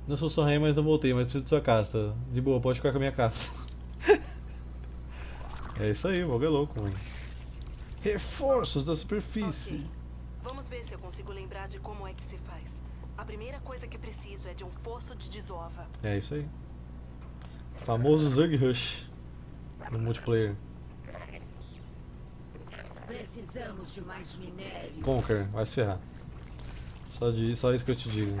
Não sou só rei, mas não voltei, mas preciso de sua casa. De boa, pode ficar com a minha casa. É isso aí, o bagulho é louco, mano. Reforços da superfície. Okay. Vamos ver se eu consigo lembrar de como é que se faz. A primeira coisa que preciso é de um fosso de desova. É isso aí. Famoso Zerg Rush no multiplayer. Precisamos de mais minério. Conquer, vai se ferrar. Só isso que eu te digo.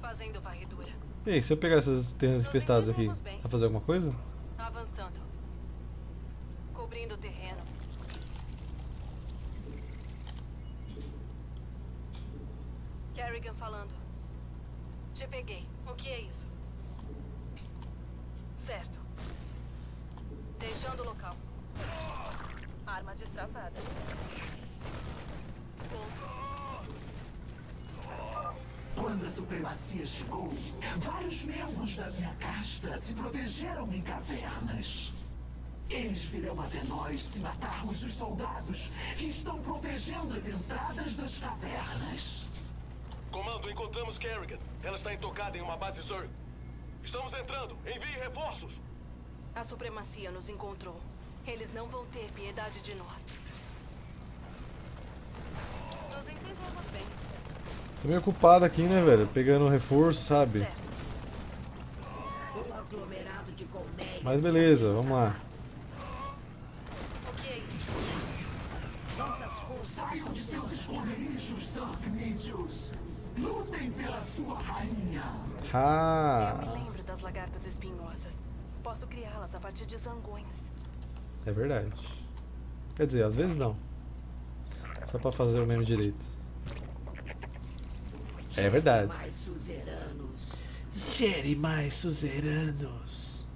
Fazendo varredura. E aí, se eu pegar essas terras infestadas aqui, dá pra fazer alguma coisa? Avançando. Cobrindo o terreno. Kerrigan falando. Te peguei. O que é isso? Certo. Deixando o local. Arma destravada. Quando a supremacia chegou, vários membros da minha casta se protegeram em cavernas. Eles virão até nós se matarmos os soldados que estão protegendo as entradas das cavernas. Comando, encontramos Kerrigan. Ela está intocada em uma base Zerg. Estamos entrando. Envie reforços. A supremacia nos encontrou. Eles não vão ter piedade de nós. Nos entendemos bem. Tô meio ocupado aqui, né, velho? Pegando reforço, sabe? Mas beleza, vamos lá. Saiam de seus esconderijos, Sargnídeos. Lutem pela sua rainha. Eu me lembro das lagartas espinhosas. Posso criá-las a partir de zangões. É verdade. Quer dizer, às vezes não. Só pra fazer o mesmo direito. É verdade. Gere mais suzeranos.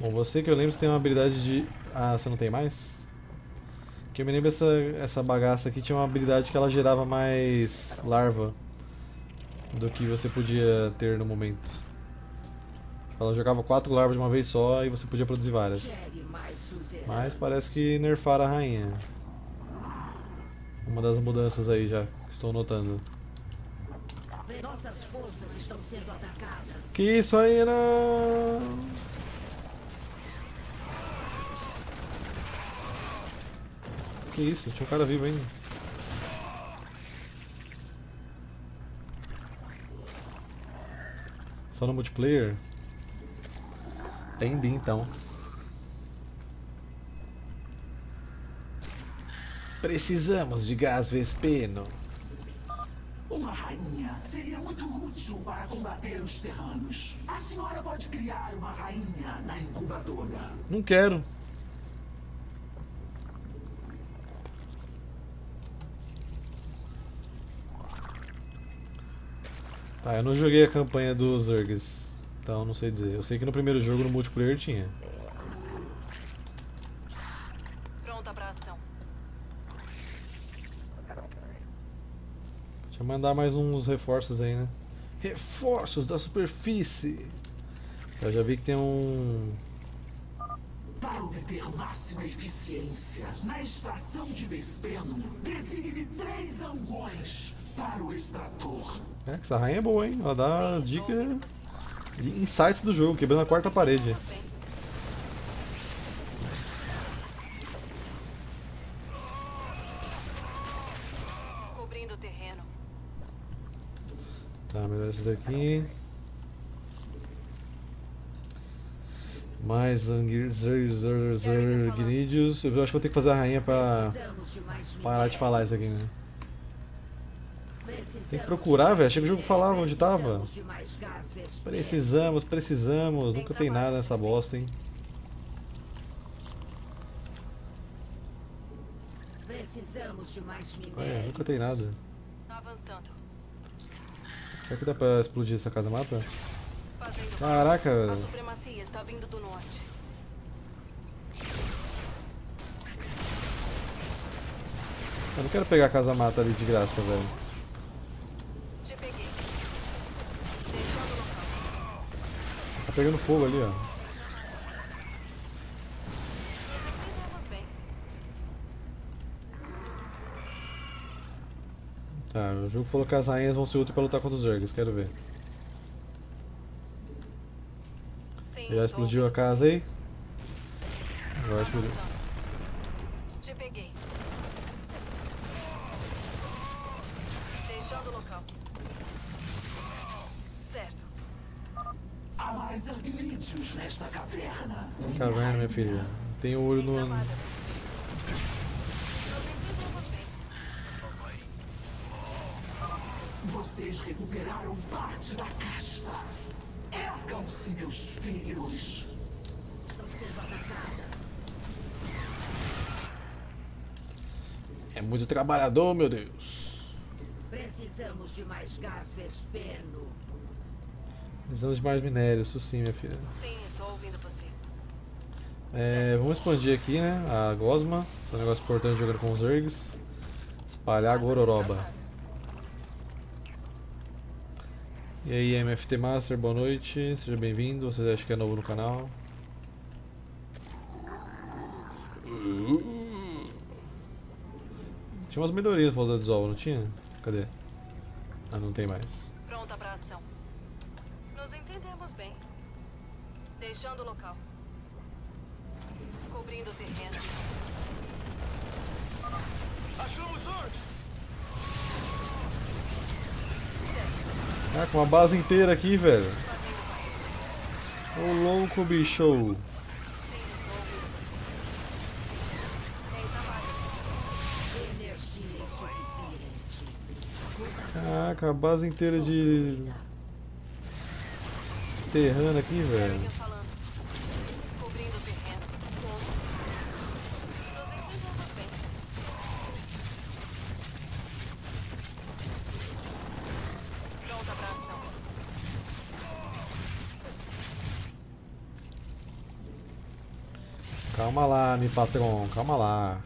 Bom, você que eu lembro, você tem uma habilidade de... Ah, você não tem mais? Que eu me lembro essa bagaça aqui tinha uma habilidade que ela gerava mais larva do que você podia ter no momento. Ela jogava 4 larvas de uma vez só e você podia produzir várias. Mas parece que nerfaram a rainha. Uma das mudanças aí já, que estou notando. Nossas forças estão sendo atacadas. Que isso aí não! Que isso, tinha um cara vivo ainda. Só no multiplayer? Entendi, então. Precisamos de gás vespeno. Uma rainha seria muito útil para combater os terranos. A senhora pode criar uma rainha na incubadora. Não quero. Tá, eu não joguei a campanha dos Zergs. Então, não sei dizer. Eu sei que no primeiro jogo, no multiplayer, tinha. Pronta pra ação. Deixa eu mandar mais uns reforços aí, né? Reforços da superfície! Eu já vi que tem um... Para obter máxima eficiência na extração de vespeno, designe 3 angões para o extrator. É, que essa rainha é boa, hein? Ela dá dica... Insights do jogo, quebrando a quarta parede. Cobrindo o terreno. Tá, melhor isso daqui. Mais Zergnídeos. Eu acho que vou ter que fazer a rainha pra parar de falar isso aqui, né? Tem que procurar, velho. Achei que o jogo falava onde tava. Precisamos. Nunca tem nada nessa bosta, hein. É, nunca tem nada. Será que dá pra explodir essa casa-mata? Caraca, velho. A supremacia está vindo do norte. Eu não quero pegar a casa-mata ali de graça, velho. Tá pegando fogo ali, ó. Tá, o jogo falou que as rainhas vão ser úteis pra lutar contra os Zergs, quero ver. Já explodiu a casa aí? Agora explodiu. Te peguei. Deixando o local. Certo. Há mais arglídeos nesta caverna. Caverna, minha filha. Tem o olho no... Vocês recuperaram parte da casta. Ergam-se, meus filhos. É muito trabalhador, meu Deus. Precisamos de mais gás vespeno. Precisamos de mais minério, isso sim, minha filha. Sim, estou ouvindo você. É, vamos expandir aqui, né? A gosma. Esse é um negócio importante jogando com os Zergs. Espalhar a gororoba. E aí, MFT Master, boa noite, seja bem-vindo, vocês acham que é novo no canal? Tinha umas melhorias para usar desova, não tinha? Cadê? Ah, não tem mais. Pronta para ação. Nos entendemos bem. Deixando o local. Cobrindo o terreno. Achamos orcs! Ah, com uma base inteira aqui, velho. Ô louco, bicho. Caraca, a base inteira de... terrano aqui, velho. Calma lá, meu patrão, calma lá.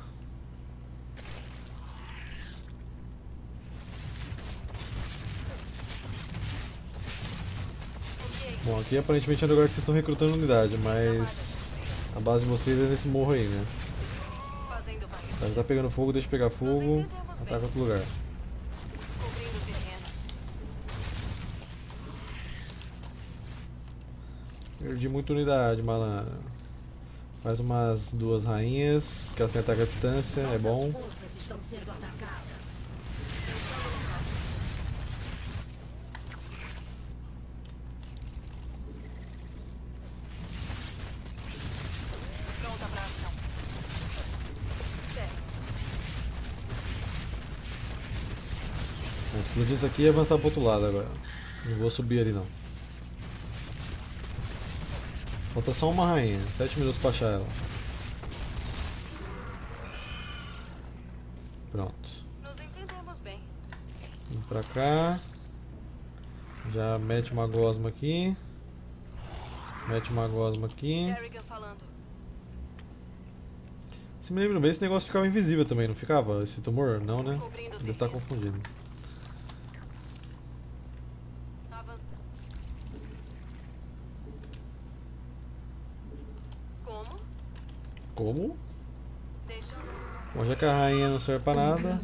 Bom, aqui aparentemente é um lugar que vocês estão recrutando unidade, mas a base de vocês é nesse morro aí, né? Tá, tá pegando fogo, deixa eu pegar fogo, ataca outro lugar. Perdi muita unidade, malandro. Faz umas duas rainhas, que elas têm ataque à distância, é bom. Vou explodir isso aqui e avançar pro outro lado agora. Não vou subir ali não. Falta só uma rainha, 7 minutos pra achar ela. Pronto. Nos entendemos bem. Vem pra cá. Já mete uma gosma aqui. Mete uma gosma aqui. Se me lembro bem, esse negócio ficava invisível também, não ficava? Esse tumor? Não, né? Deve estar confundido. Como? Bom, já que a rainha não serve para nada.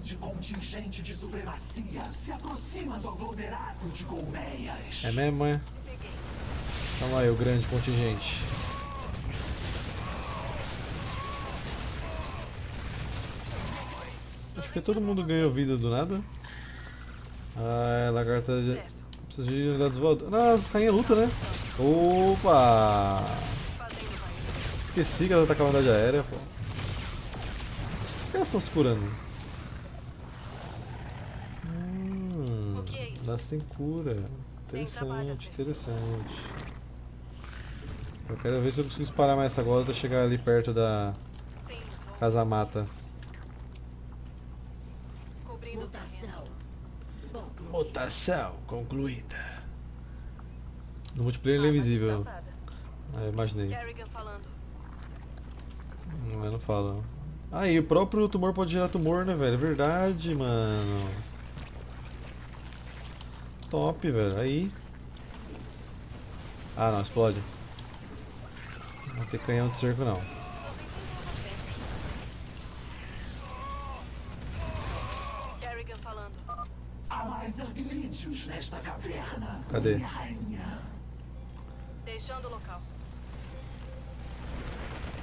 É mesmo, é? Calma aí, o grande contingente. Acho que todo mundo ganhou vida do nada. Ah, lagarta. Precisa de unidades voadoras. Não, a rainha luta, né? Opa! Esqueci que elas atacavam a unidade aérea, pô. Por que elas estão se curando? Elas têm cura. Interessante, interessante. Eu quero ver se eu consigo disparar mais essa agora até chegar ali perto da casa-mata. Mutação concluída. No multiplayer ele é invisível. Ah, imaginei. Não, eu não falo. Ah, e o próprio tumor pode gerar tumor, né, velho? É verdade, mano. Top, velho. Aí. Ah, não, explode. Não vai ter canhão de cerco, não. Há mais arglídeos nesta caverna. Cadê? Minha rainha. Deixando o local.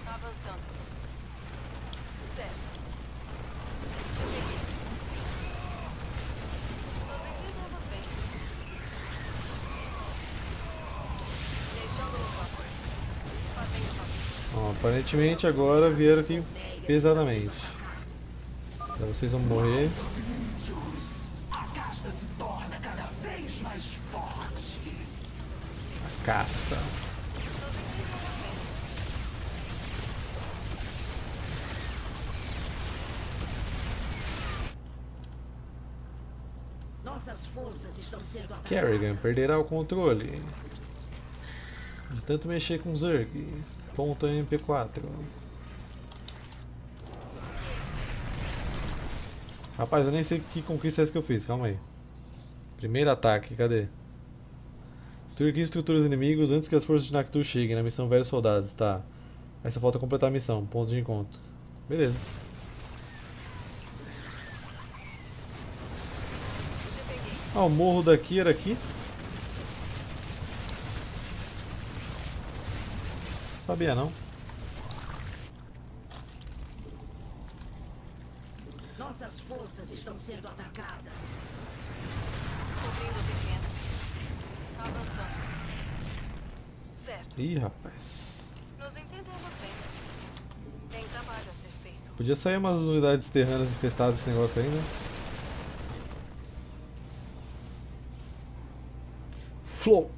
Avançando. Certo. Te peguei. Nos encontramos bem. Deixando o local. Ó, aparentemente agora vieram aqui pesadamente. Então vocês vão morrer. Se torna cada vez mais forte. A casta. Nossas forças estão sendo atacadas. Kerrigan perderá o controle. De tanto mexer com Zerg. Ponto MP4. Rapaz, eu nem sei que conquista é essa que eu fiz, calma aí. Primeiro ataque, cadê? Destruir 15 estruturas inimigos antes que as forças de Naktu cheguem na missão Velhos Soldados, tá. Aí só falta completar a missão, ponto de encontro. Beleza. Ah, o morro daqui era aqui? Sabia não. Nossas forças estão sendo atacadas. Certo. Ih, rapaz. Nos entendemos bem. Tem trabalho a ser feito. Podia sair umas unidades terranas infestadas desse negócio aí, né? Flow!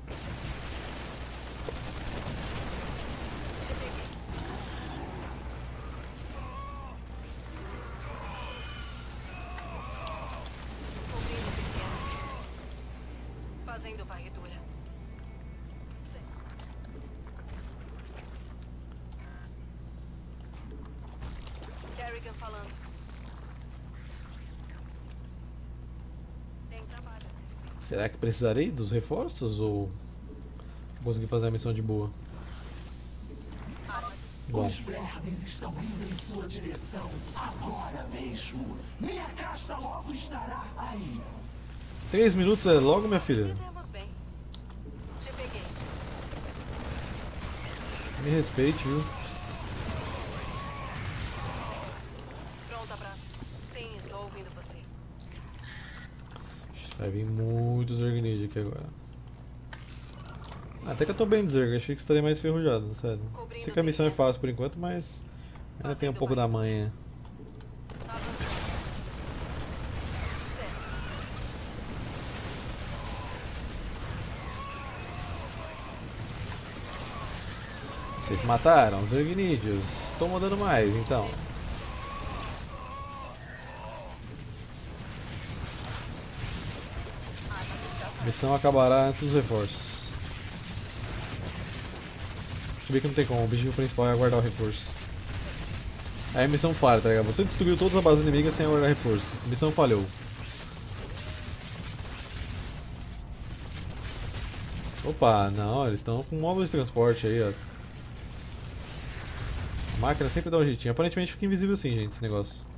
Será que precisarei dos reforços ou consegui fazer a missão de boa? Bom. Os vermes estão indo em sua direção agora mesmo. Minha casta logo estará aí. 3 minutos é logo, minha filha. Me respeite, viu? Vai vir muitos Zergnid aqui agora. Até que eu tô bem de Zerg, achei que estaria mais ferrujado, sério. Sei que a missão é fácil por enquanto, mas ainda tem um pouco da manha. Vocês mataram os Zergnidios, estou mandando mais então. A missão acabará antes dos reforços. Deixa eu ver que não tem como, o objetivo principal é aguardar o reforço. Aí a missão falha, tá ligado? Você destruiu todas as bases inimigas sem aguardar reforços. A missão falhou. Opa, não, eles estão com um módulo de transporte aí, ó. A máquina sempre dá um jeitinho. Aparentemente fica invisível sim, gente, esse negócio.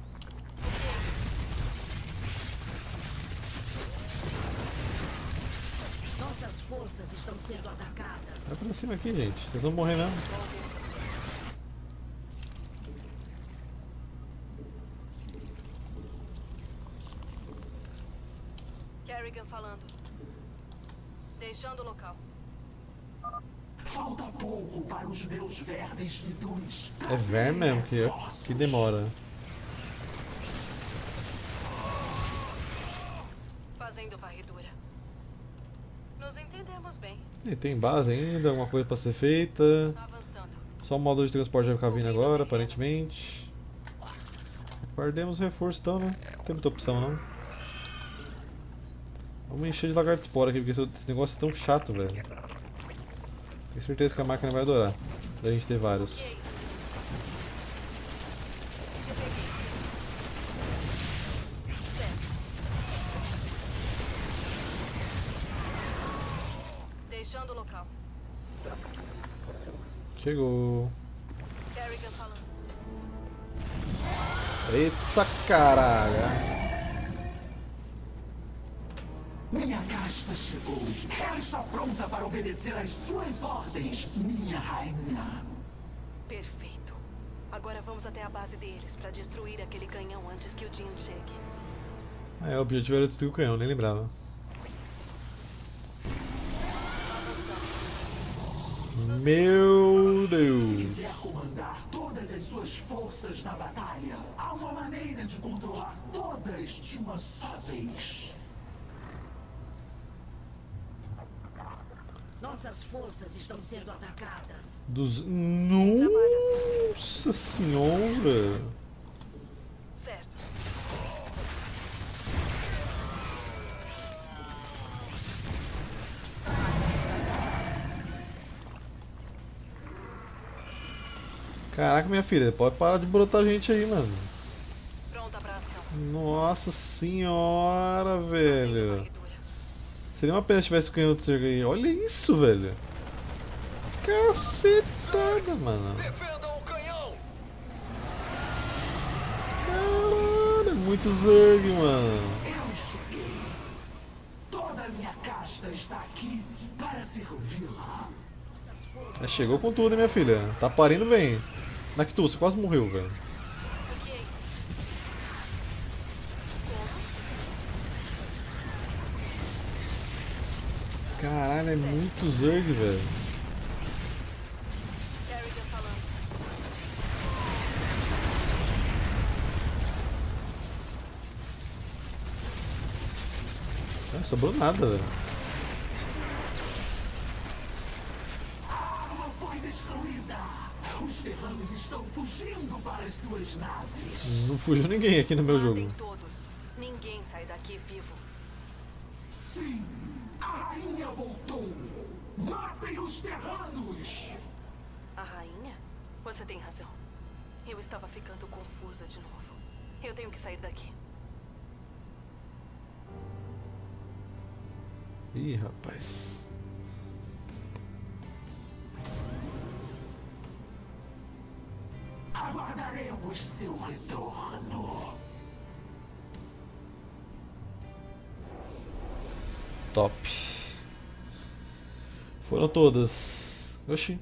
Pra cima aqui, gente, vocês vão morrer mesmo. Kerrigan falando. Deixando o local. Falta pouco para os meus vermes vidus. É verme mesmo que demora. Fazendo varredura. Nos entendemos bem. E tem base ainda, alguma coisa pra ser feita. Só um módulo de transporte vai ficar vindo agora, aparentemente. Guardemos reforço então, né? Não tem muita opção não. Vamos encher de lagarto espora aqui, porque esse negócio é tão chato, velho. Tenho certeza que a máquina vai adorar da gente ter vários. Chegou. Eita caralho. Minha casta chegou. Ela está pronta para obedecer às suas ordens, minha rainha. Perfeito. Agora vamos até a base deles para destruir aquele canhão antes que o Jim chegue. É, o objetivo era destruir o canhão, nem lembrava. Meu Deus! Se quiser comandar todas as suas forças na batalha, há uma maneira de controlar todas de uma só vez. Nossas forças estão sendo atacadas. Nossa senhora! Certo. Caraca, minha filha, pode parar de brotar gente aí, mano. Pronta pra ação. Nossa senhora, velho. Seria uma pena se tivesse canhão de cerca aí. Olha isso, velho. Cacetada, mano. Defendam o canhão! Caralho, é muito zerg, mano. Eu cheguei. Toda a minha casta está aqui para servi-la. É, chegou com tudo, hein, minha filha. Tá parindo bem. Naktu, você quase morreu, velho. Caralho, é muito zerg, velho. Não sobrou nada, velho. A arma foi destruída. Os terranos estão fugindo para as suas naves. Não fugiu ninguém aqui no meu jogo. Todos. Ninguém sai daqui vivo. Sim. A rainha voltou! Matem os terranos! A rainha? Você tem razão. Eu estava ficando confusa de novo. Eu tenho que sair daqui. Ih, rapaz. Aguardaremos seu retorno. Top. Foram todas. Oxi.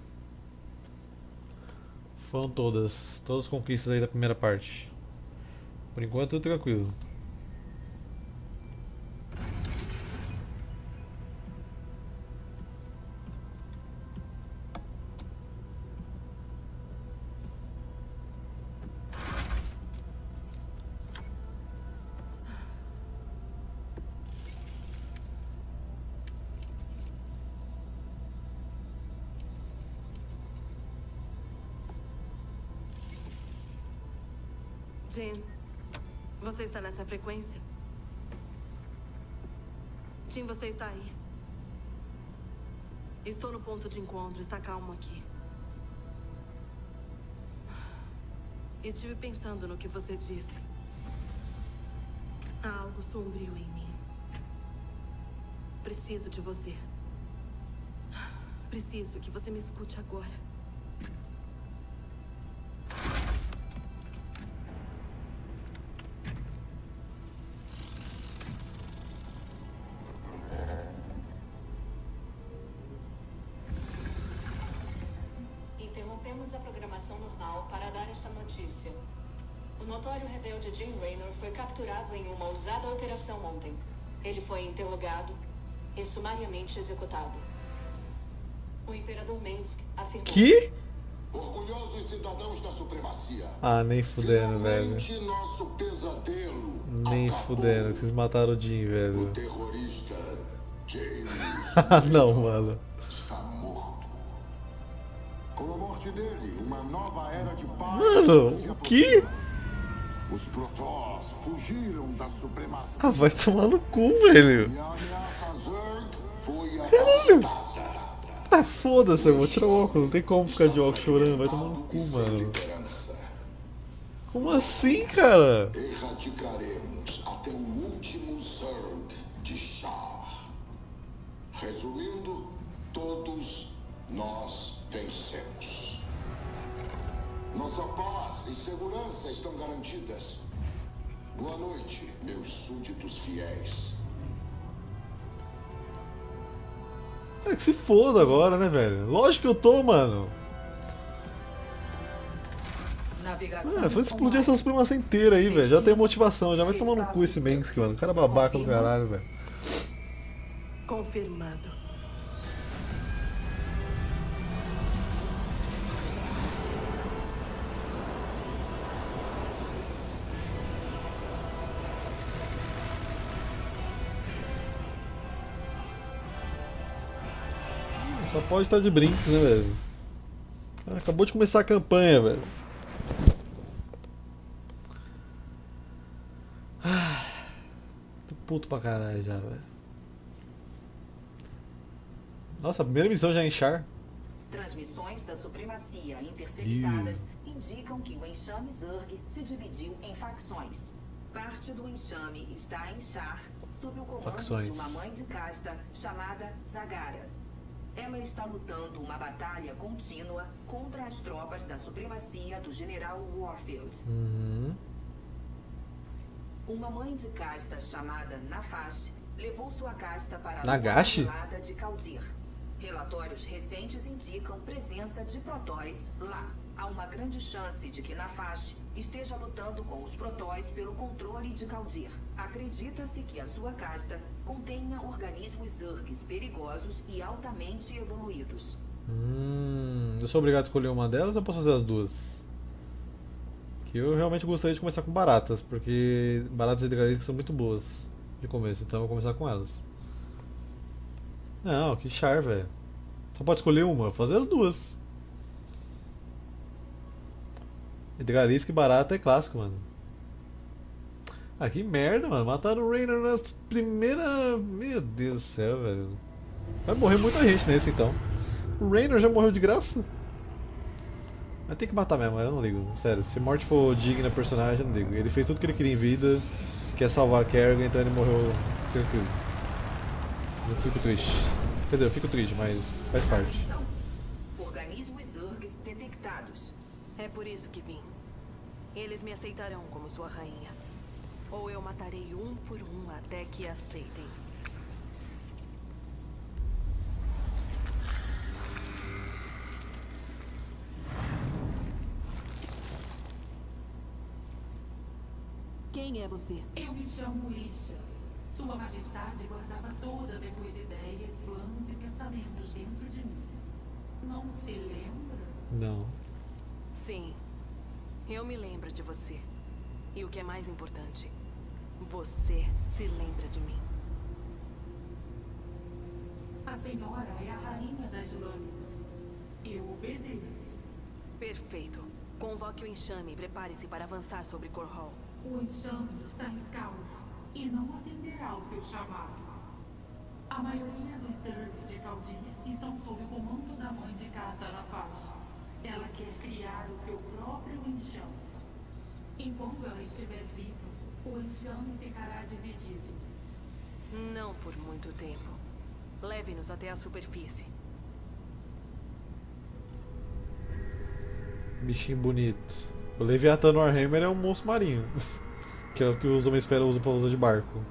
Foram todas. Todas as conquistas aí da primeira parte. Por enquanto tudo tranquilo. Jim, você está nessa frequência? Jim, você está aí? Estou no ponto de encontro, está calmo aqui. Estive pensando no que você disse. Há algo sombrio em mim. Preciso de você. Preciso que você me escute agora. Jim Raynor foi capturado em uma ousada operação ontem. Ele foi interrogado e sumariamente executado. O Imperador Mengsk afirmou... Que? Orgulhosos cidadãos da supremacia. Ah, nem fudendo, velho. Nosso pesadelo nem acabou. Fudendo, vocês mataram o Jim, velho. O terrorista James não, mano. Está morto. Com a morte dele, uma nova era de paz... Mano, o que? Os Protoss fugiram da supremacia. Ah, vai tomar no cu, velho. E a ameaça Zerg foi afastada. Ah, foda-se, eu vou tirar o óculos. Não tem como ficar de óculos chorando. Vai tomar no cu, mano. Liderança. Como assim, cara? Erradicaremos até o último Zerg de Char. Resumindo, todos nós vencemos. Nossa paz e segurança estão garantidas. Boa noite, meus súditos fiéis. É que se foda agora, né, velho? Lógico que eu tô, mano. Ah, foi explodir essa supremacia inteira aí, velho. Já tem motivação, já vai tomar no cu esse Mengsk, mano. O cara babaca do caralho, velho. Confirmado. Só pode estar de brinques, né, velho? Ah, acabou de começar a campanha, velho. Ah, tô puto pra caralho já, velho. Nossa, a primeira missão já é em Char. Transmissões da supremacia interceptadas indicam que o enxame Zerg se dividiu em facções. Parte do enxame está em Char, sob o comando de uma mãe de casta chamada Zagara. Ela está lutando uma batalha contínua contra as tropas da supremacia do General Warfield. Uma mãe de casta chamada Nafash levou sua casta para a lado de Kaldir. Relatórios recentes indicam presença de protóis lá. Há uma grande chance de que Nafash esteja lutando com os protóis pelo controle de Kaldir. Acredita-se que a sua casta contenha organismos zergs perigosos e altamente evoluídos. Eu sou obrigado a escolher uma delas ou posso fazer as duas? Que eu realmente gostaria de começar com baratas, porque baratas hidregarísticas são muito boas de começo, então eu vou começar com elas. Não, que char, velho. Só pode escolher uma, vou fazer as duas. Edgarisca e barata é clássico, mano. Ah, que merda, mano. Mataram o Raynor na primeira... Meu Deus do céu, velho. Vai morrer muita gente nesse, então. O Raynor já morreu de graça? Mas tem que matar mesmo, eu não ligo. Sério, se morte for digna personagem, eu não ligo. Ele fez tudo que ele queria em vida. Quer salvar a Kerrigan, então ele morreu tranquilo. Eu fico triste. Quer dizer, eu fico triste, mas faz parte. É por isso que vim. Eles me aceitarão como sua rainha. Ou eu matarei um por um até que aceitem. Quem é você? Eu me chamo Isha. Sua Majestade guardava todas as suas ideias, planos e pensamentos dentro de mim. Não se lembra? Não. Sim, eu me lembro de você. E o que é mais importante, você se lembra de mim. A senhora é a rainha das lâminas. Eu obedeço. Perfeito. Convoque o enxame e prepare-se para avançar sobre Korhal. O enxame está em caos e não atenderá o seu chamado. A maioria dos Zergs de Kaldir estão sob o comando da mãe de casa na faixa. Ela quer criar o seu próprio enxame. Enquanto ela estiver viva, o enxame ficará dividido. Não por muito tempo. Leve-nos até a superfície. Bichinho bonito. O Leviathan no Warhammer é um monstro marinho. Que é o que os homens fera usam para usar de barco.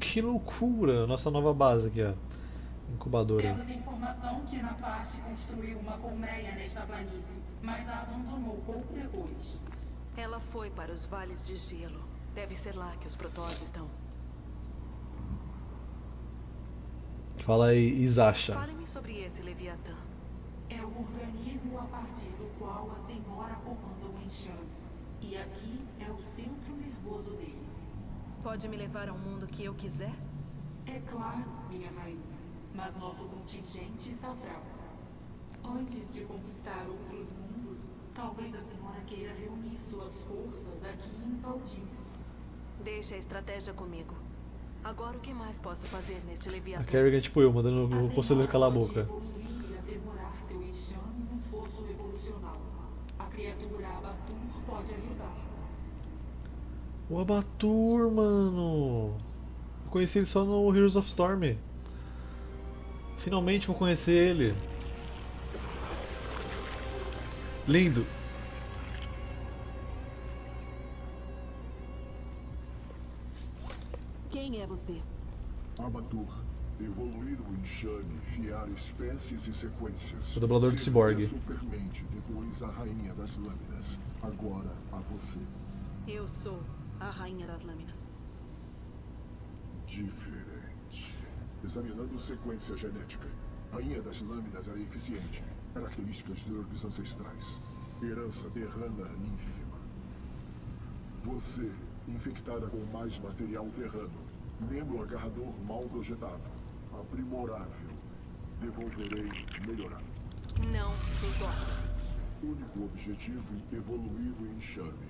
Que loucura! Nossa nova base aqui, ó. Incubadora. Temos informação que Nafash construiu uma colmeia nesta planície, mas a abandonou pouco depois. Ela foi para os vales de gelo. Deve ser lá que os protótipos estão. Fala aí, Isasha. Fale-me sobre esse Leviatã. É o organismo a partir do qual a senhora comanda o enxame. E aqui é o centro nervoso dele. Pode me levar ao mundo que eu quiser? É claro, minha rainha. Mas nosso contingente está fraco. Antes de conquistar outros mundos, talvez a senhora queira reunir suas forças aqui em Kaldir. Deixa a estratégia comigo. Agora o que mais posso fazer neste Leviathan? A Kerrigan é tipo eu, mandando o conselheiro calar a boca. E aprimorar seu enxame no esforço revolucional. A criatura Abatur pode ajudar. O Abatur, mano. Eu conheci ele só no Heroes of Storm. Finalmente vou conhecer ele. Lindo. Quem é você? Abatur. Evoluir o enxame, fiar espécies e sequências. O dublador de Cyborg. Supermente, depois a Rainha das Lâminas. Agora a você. Eu sou a Rainha das Lâminas. Diferente. Examinando sequência genética. Rainha das Lâminas era eficiente. Características de orbes ancestrais. Herança terrana ínfima. Você, infectada com mais material terrano. Membro agarrador mal projetado. Aprimorável. Devolverei melhorado. Não tem toque. Único objetivo: evoluir o enxame.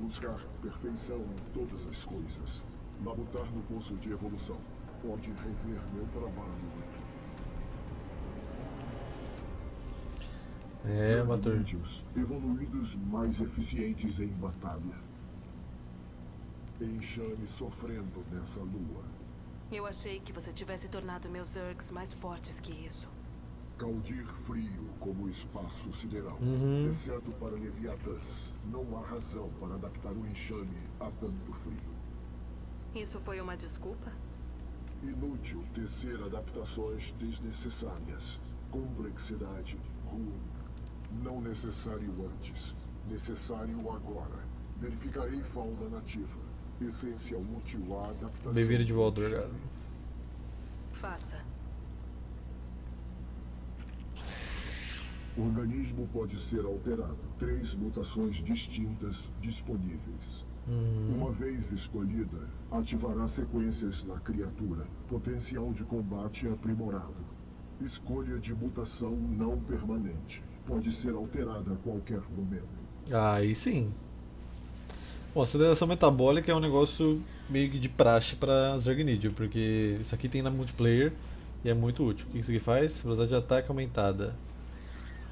Buscar perfeição em todas as coisas. Labutar no curso de evolução. Pode rever meu trabalho aqui. É, Abatur. Evoluídos mais eficientes em batalha. Enxame sofrendo nessa lua. Eu achei que você tivesse tornado meus Urgs mais fortes que isso. Kaldir frio como o espaço sideral. Exceto para Leviathans. Não há razão para adaptar o enxame a tanto frio. Isso foi uma desculpa? Inútil tecer adaptações desnecessárias. Complexidade ruim. Não necessário antes. Necessário agora. Verificarei fauna nativa. Essencial útil à adaptação. Dever de volta, obrigado. Faça. O organismo pode ser alterado. 3 mutações distintas disponíveis. Uma vez escolhida, ativará sequências na criatura. Potencial de combate aprimorado. Escolha de mutação não permanente. Pode ser alterada a qualquer momento. Aí sim. Bom, aceleração metabólica é um negócio meio que de praxe para Zergnidio, porque isso aqui tem na multiplayer e é muito útil. O que isso aqui faz? Velocidade de ataque aumentada.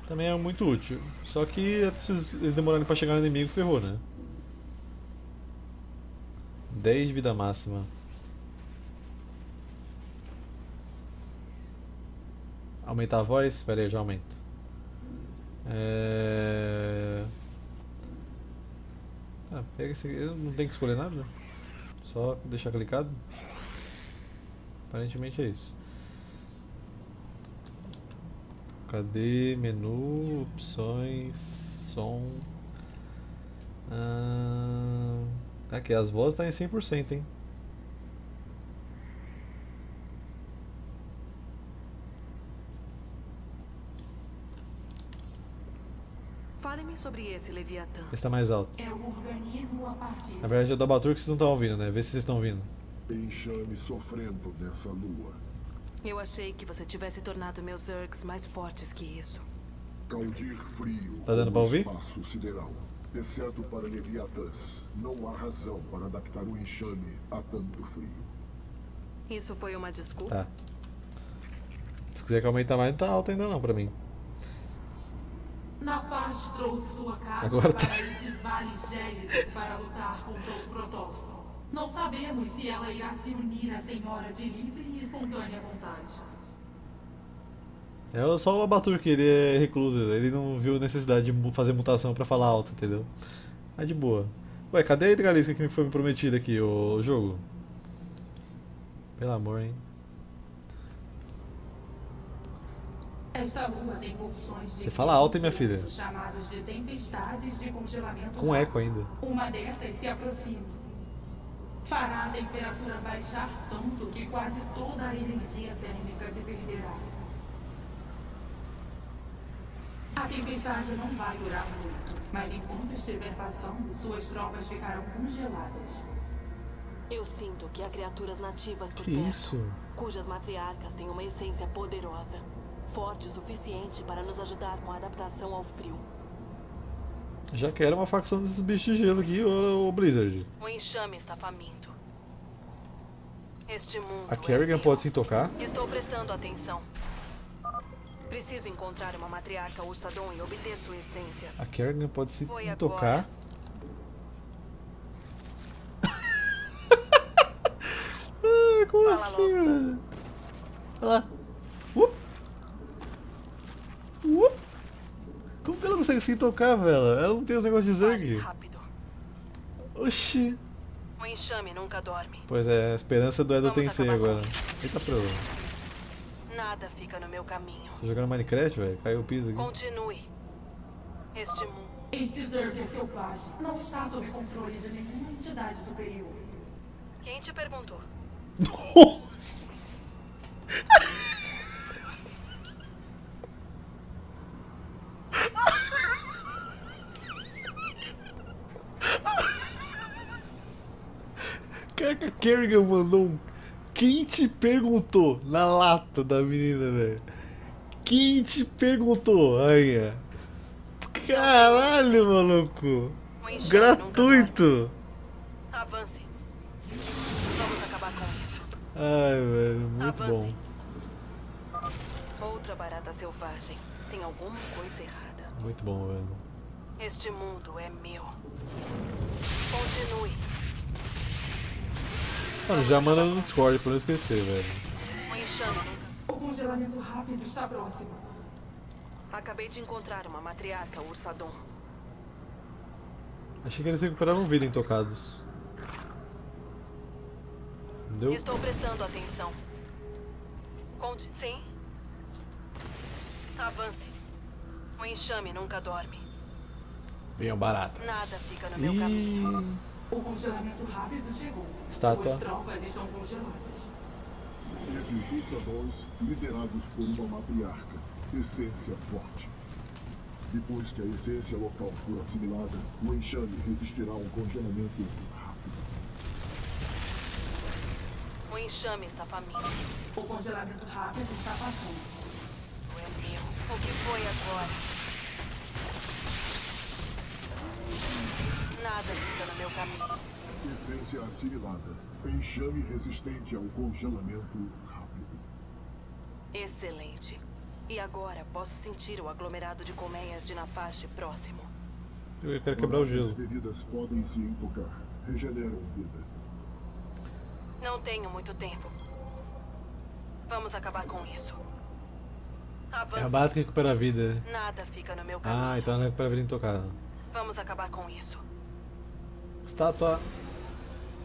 Também é muito útil. Só que se eles demorarem para chegar no inimigo, ferrou, né? 10 de vida máxima. Aumentar a voz? Espera aí, eu já aumento. Ah, pega esse aqui. Eu não tenho que escolher nada? Só deixar clicado? Aparentemente é isso. Cadê? Menu, opções, som. Aqui, as vozes tá em 100%, hein? Fale-me sobre esse Leviathan. Esse tá mais alto. É um organismo a partir... Na verdade é do Abatur que vocês não estão ouvindo, né? Vê se vocês estão ouvindo. Enxame sofrendo dessa lua. Eu achei que você tivesse tornado meus Urgs mais fortes que isso. Kaldir frio. Tá dando pra ouvir? Espaço sideral. Exceto para Leviathans. Não há razão para adaptar o enxame a tanto frio. Isso foi uma desculpa? Tá. Se quiser que aumentar mais, não tá alto ainda não pra mim. Nafash trouxe sua casa para estes vales gélidos para lutar contra os Protoss. Não sabemos se ela irá se unir à Senhora de livre e espontânea vontade. É só o Abatur que ele é recluso, ele não viu necessidade de fazer mutação para falar alto, entendeu? Mas de boa. Ué, cadê a hidralisca que foi me prometida aqui, o jogo? Pelo amor, hein? Esta lua tem pulsões de... Você fala alto, hein, minha filha? Chamados de tempestades de congelamento. Com eco ainda. Uma dessas se aproxima. Fará a temperatura baixar tanto que quase toda a energia térmica se perderá. A tempestade não vai durar muito, mas enquanto estiver passando, suas tropas ficarão congeladas. Eu sinto que há criaturas nativas por perto, cujas matriarcas têm uma essência poderosa. Forte o suficiente para nos ajudar com a adaptação ao frio. Já que era uma facção desses bichos de gelo aqui, o Blizzard. O enxame está faminto. Este mundo... A Kerrigan pode se tocar? Estou prestando atenção. Preciso encontrar uma matriarca Ursadon e obter sua essência. A Kerrigan pode se tocar? Ah, como fala assim, logo, mano? Olha lá. Como que ela consegue se tocar, velho? Ela não tem os negócios de Zerg. Oxi. O O enxame nunca dorme. Pois é, a esperança do Edo Tensei agora. Eita prova. Nada fica no meu caminho. Tô jogando Minecraft, velho. Caiu o piso aqui. Continue. Este mundo. Este Zerg selvagem não está sob controle de nenhuma entidade superior. Quem te perguntou? Nossa! Caraca, a Kerrigan mandou um. Quem te perguntou? Na lata da menina, velho. Quem te perguntou, Anha? Caralho, maluco. Gratuito. Avance. Vamos acabar com isso. Ai, velho, muito Avance. Bom. Outra barata selvagem. Tem alguma coisa errada. Muito bom, velho. Este mundo é meu. Continue. Mano, já manda no Discord pra não esquecer, velho. O congelamento rápido está próximo. Acabei de encontrar uma matriarca, Ursadon. Achei que eles recuperavam vida intocados. Entendeu? Estou prestando atenção. Conte, sim. Avance. O enxame nunca dorme. Venham baratas. Nada fica no meu caminho. O congelamento rápido chegou. Estátua. As tropas estão congeladas. Esses Ursadons, liderados por uma matriarca. Essência forte. Depois que a essência local for assimilada, o enxame resistirá a um congelamento rápido. O enxame está faminto. O congelamento rápido está passando. É meu. O que foi agora? Nada fica no meu caminho. Essência assimilada. Enxame resistente a um congelamento rápido. Excelente. E agora posso sentir o aglomerado de colmeias de Nafash próximo. Eu quero quebrar o gelo. As feridas podem se invocar. Regeneram vida. Não tenho muito tempo. Vamos acabar com isso. Avance. É a barata que recupera a vida. Nada fica no meu caminho. Ah, então ela recupera a vida intocada. Vamos acabar com isso. Estátua.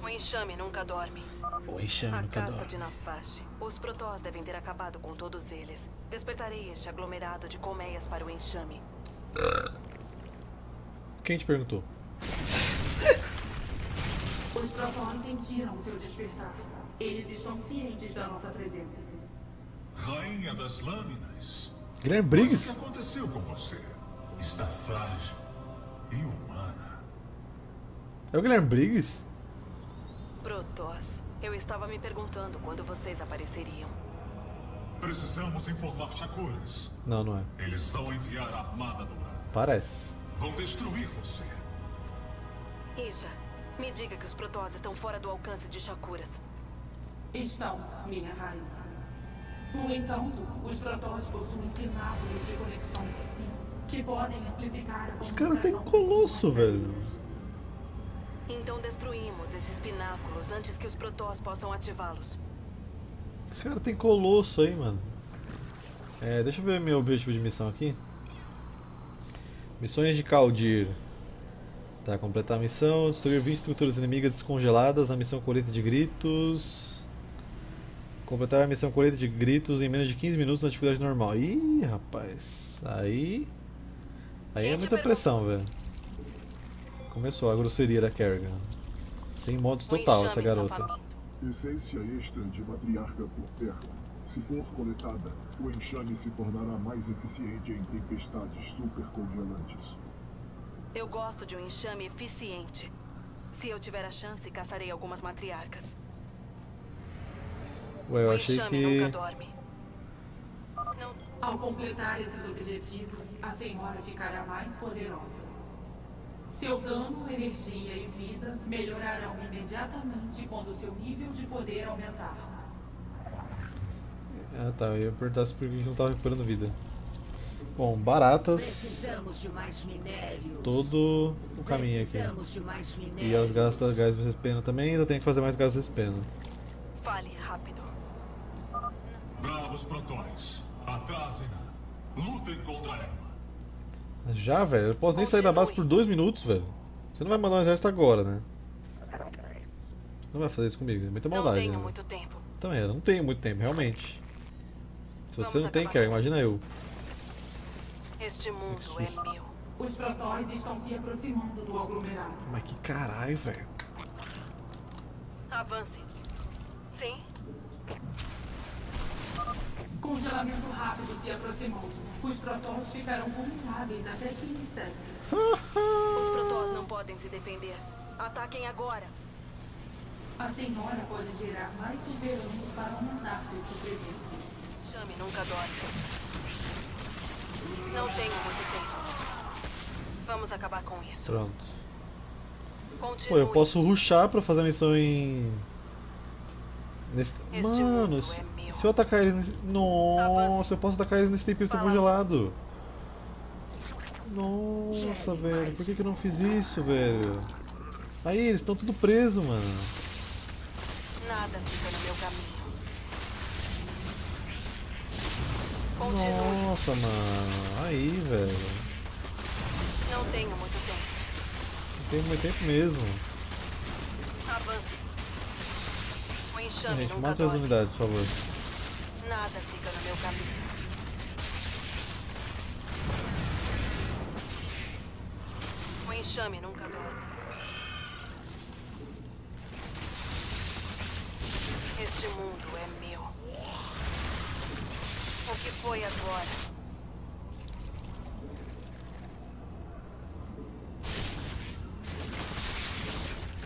O enxame nunca dorme. O enxame nunca dorme. A casta de Nafash. Os protoss devem ter acabado com todos eles. Despertarei este aglomerado de colmeias para o enxame. Quem te perguntou? Os protoss sentiram o seu despertar. Eles estão cientes da nossa presença. Rainha das Lâminas. Guilherme Briggs? O que aconteceu com você? Está frágil e humana. É o Guilherme Briggs? Protoss, eu estava me perguntando quando vocês apareceriam. Precisamos informar Shakuras. Não, não é. Eles vão enviar a armada dourada. Parece. Vão destruir você. Isha, me diga que os Protoss estão fora do alcance de Shakuras. Estão, minha rainha. No entanto, os Protoss possuem pináculos de conexão psi que podem amplificar a... Os caras têm colosso, velho. Então destruímos esses pináculos antes que os protoss possam ativá-los. Esse cara tem colosso aí, mano. É, deixa eu ver meu objetivo de missão aqui. Missões de Kaldir. Tá, completar a missão. Destruir 20 estruturas inimigas descongeladas na missão colheita de gritos. Completar a missão colheita de gritos em menos de 15 minutos na dificuldade normal. Ih, rapaz. Aí é muita pressão, velho. Começou a grosseria da Kerrigan. Sem modos total, essa garota. Essência extra de matriarca por terra. Se for coletada, o enxame se tornará mais eficiente em tempestades supercongelantes. Eu gosto de um enxame eficiente. Se eu tiver a chance, caçarei algumas matriarcas. Ué, eu achei que... nunca dorme. Não. Ao completar esses objetivos, a senhora ficará mais poderosa. Seu dano, energia e vida melhorarão imediatamente quando seu nível de poder aumentar. Ah tá, eu ia perguntar se por que não estava recuperando vida. Bom, baratas. Todo o caminho aqui. E elas gastam gás de pena também, ainda tem que fazer mais gás de pena. Fale rápido. Bravos protóis, atrasem-na. Lutem contra ela. Já, velho? Eu posso nem sair da base por 2 minutos, velho. Você não vai mandar um exército agora, né? Não vai fazer isso comigo, é muita maldade. Não tenho muito tempo. Então é, não tenho muito tempo, realmente. Se você não tem, Kerrigan, imagina eu. Este mundo é meu. Os protóis estão se aproximando do aglomerado. Mas que caralho, velho. Avance. Sim. Congelamento rápido se aproximou. Os protóis ficarão vulneráveis até que instância. Os protóis não podem se defender. Ataquem agora. A senhora pode gerar mais soberano para aumentar seu sofrimento. Chame nunca dói. Não tenho muito tempo. Vamos acabar com isso. Pronto. Continue. Pô, eu posso rushar pra fazer a missão em... Nesse... Mano, se eu atacar eles nesse... Nossa, eu posso atacar eles nesse tempo que eles estão congelados. Nossa, velho. Por que eu não fiz isso, velho? Aí, eles estão tudo presos, mano. Nada fica no meu caminho. Nossa, mano. Aí, velho. Não tenho muito tempo. Não tenho muito tempo mesmo. Avance. A gente, mata as unidades, por favor. Nada fica no meu caminho. O enxame nunca dói. Este mundo é meu. O que foi agora?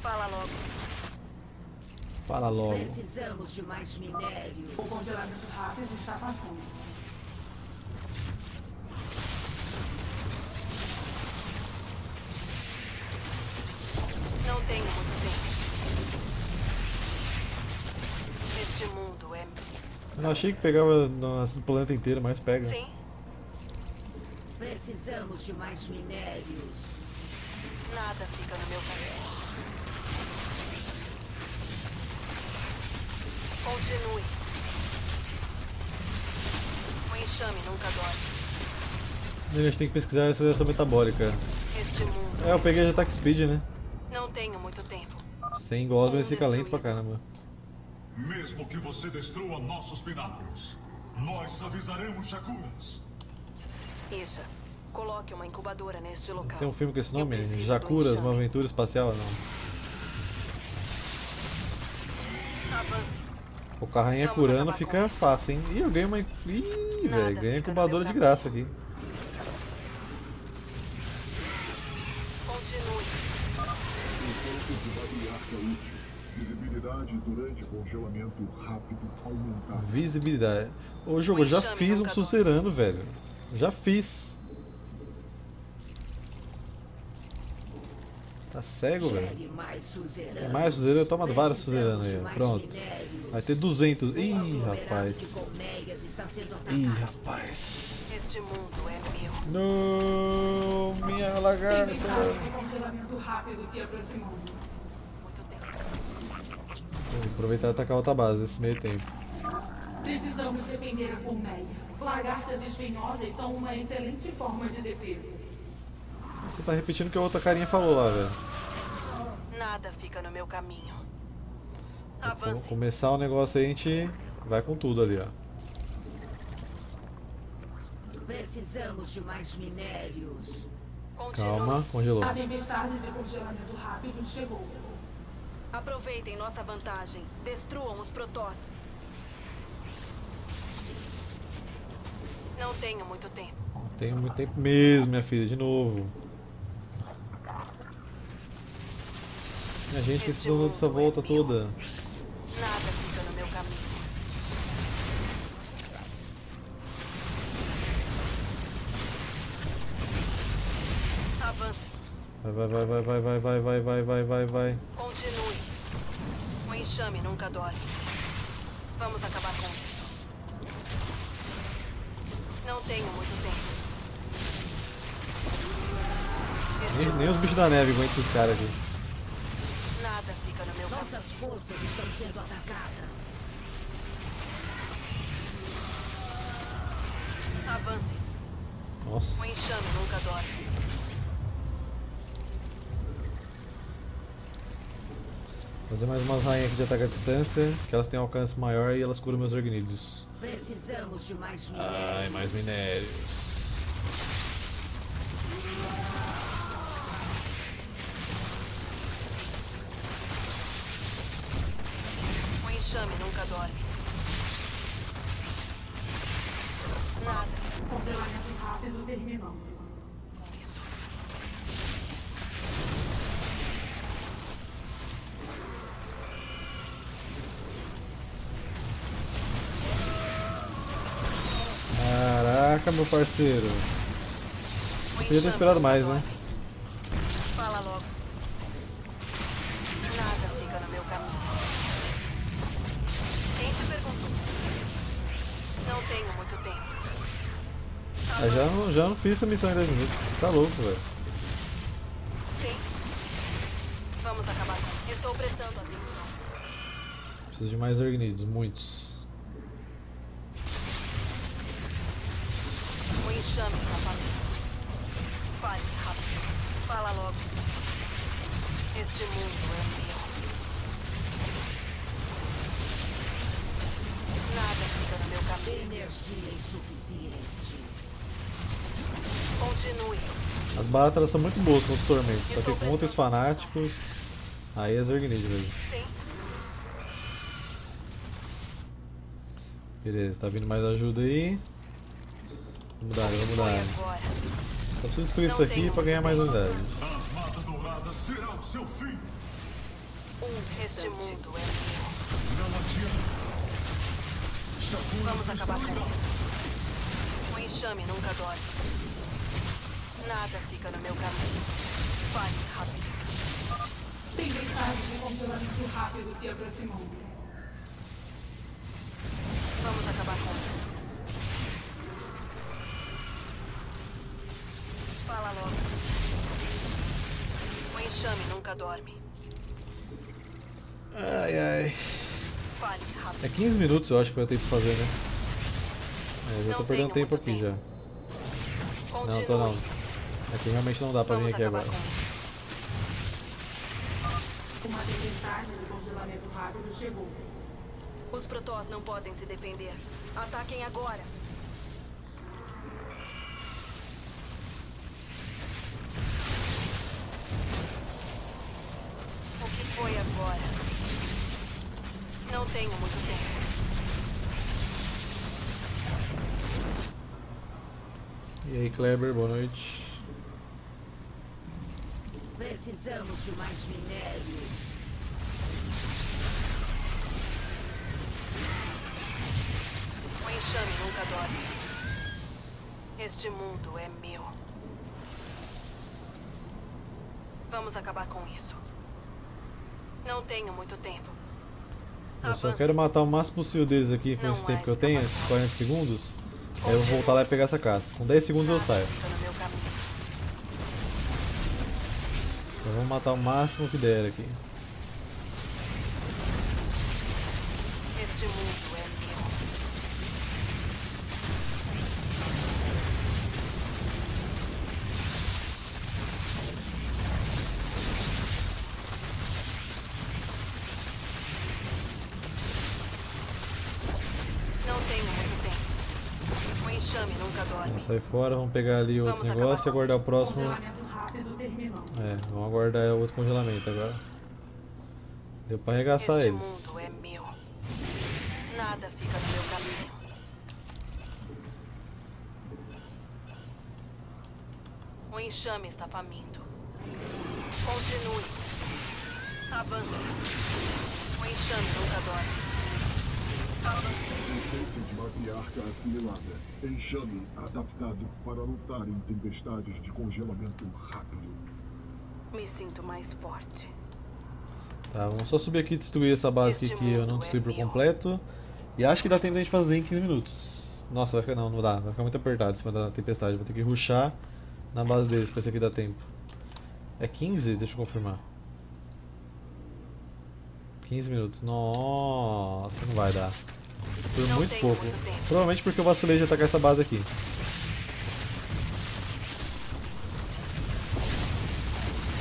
Fala logo. Fala logo. Precisamos de mais minério. O congelamento rápido está passando. Não tenho muito tempo. Este mundo é meu. Eu achei que pegava no planeta inteiro, mas pega. Sim. Precisamos de mais minérios. Nada fica no meu caminho. Continue. O enxame nunca dói. A gente tem que pesquisar a aceleração metabólica. Este mundo. É, eu peguei de ataque speed, né? Não tenho muito tempo. Sem goblin ele fica lento pra caramba. Mesmo que você destrua nossos pináculos, nós avisaremos Shakuras. Isha, coloque uma incubadora neste local. Tem um filme com esse nome, Shakuras, uma aventura espacial, não. O carrinho curando fica fácil, hein? Ih, eu ganho uma... Ih, velho, ganhei incubadora de graça aqui. Continue. Visibilidade durante congelamento rápido aumentar. Visibilidade. Ô jogo, eu já fiz um suzerano, velho. Já fiz. Tá cego, velho. Mais suzerano, eu tomo vários suzeranos aí. Pronto. Vai ter 200. Ih, rapaz. Ih, rapaz. Este mundo é meu. Não, minha lagarta. Congelamento rápido se aproximou. Vou aproveitar e atacar outra base nesse meio tempo. Precisamos defender a colmeia. Lagartas espinhosas são uma excelente forma de defesa. Você tá repetindo o que a outra carinha falou lá, velho. Nada fica no meu caminho. Vamos começar o negócio aí, a gente vai com tudo ali, ó. Precisamos de mais minérios. Calma, congelou. A tempestade de congelamento rápido chegou. Aproveitem nossa vantagem. Destruam os protoss. Não tenho muito tempo. Não tenho muito tempo mesmo, minha filha. De novo. A gente precisou dessa volta toda. Nada fica no meu caminho. Avance. Vai. Continue. O enxame nunca dói. Vamos acabar com isso. Não tenho muito tempo. Nem os bichos da neve aguentam esses caras aqui. Nada fica no meu caminho. Nossas forças estão sendo atacadas. Avance. Nossa. O enxame nunca dói. Fazer mais umas rainhas aqui de ataque à distância, que elas têm alcance maior e elas curam meus orgnídeos. Precisamos de mais minérios. Ai, mais minérios. O enxame nunca dorme. Nada. Congelamento rápido terminou. Meu parceiro, eu podia ter esperado mais, né? Fala logo. Nada fica no meu caminho. Quem te perguntou? Não tenho muito tempo. Eu já não fiz essa missão em 10 minutos. Tá louco, velho. Sim. Vamos acabar. Estou prestando atenção. Preciso de mais orgnídeos, muitos. Chame, rapaz. Faz rápido. Fala logo. Este mundo é meu. Nada fica no meu cabelo. Energia insuficiente. Continue. As baratas são muito boas contra os tormentos, só que contra os fanáticos. Aí as organizam, velho. Sim. Beleza, tá vindo mais ajuda aí. Vamos mudar. Só preciso destruir isso aqui para ganhar mais unidade. A mata dourada será o seu fim. Este mundo é meu. Vamos acabar com isso. O enxame nunca dorme. Nada fica no meu caminho. Vai rápido. Tem mensagem de congelamento rápido se aproximou. Vamos acabar com isso. Fala logo. O enxame nunca dorme. Ai, ai. Fale rápido. É 15 minutos eu acho que eu tenho que fazer, né? É, já tô perdendo tempo aqui já. Continua. Não, tô não. Aqui realmente não dá pra vir aqui agora. Uma tempestade de congelamento rápido chegou. Os protoss não podem se defender. Ataquem agora. Foi agora. Não tenho muito tempo. E aí, Kleber, boa noite. Precisamos de mais minério. O enxame nunca dorme. Este mundo é meu. Vamos acabar com isso. Não tenho muito tempo. Eu só quero matar o máximo possível deles aqui com esse tempo que eu tenho, esses 40 segundos. Aí eu vou voltar lá e pegar essa casa. Com 10 segundos eu saio. Eu vou matar o máximo que der aqui. Este mundo é sai fora, vamos pegar ali outro negócio e aguardar o próximo. É, vamos aguardar outro congelamento agora. Deu pra arregaçar eles. Mundo é meu. Nada fica no meu caminho. O enxame está faminto. Continue. Abandone. O enxame nunca dorme. Essência de matriarca assimilada. Enxame adaptado para lutar em tempestades de congelamento rápido. Me sinto mais forte. Tá, vamos só subir aqui e destruir essa base aqui que eu não destruí por completo. E acho que dá tempo de a gente fazer em 15 minutos. Nossa, vai ficar. Não dá. Vai ficar muito apertado em cima da tempestade. Vou ter que rushar na base deles pra ver se aqui dá tempo. É 15? Deixa eu confirmar. 15 minutos. Nossa, não vai dar. Por muito pouco. Provavelmente porque eu vacilei de atacar essa base aqui.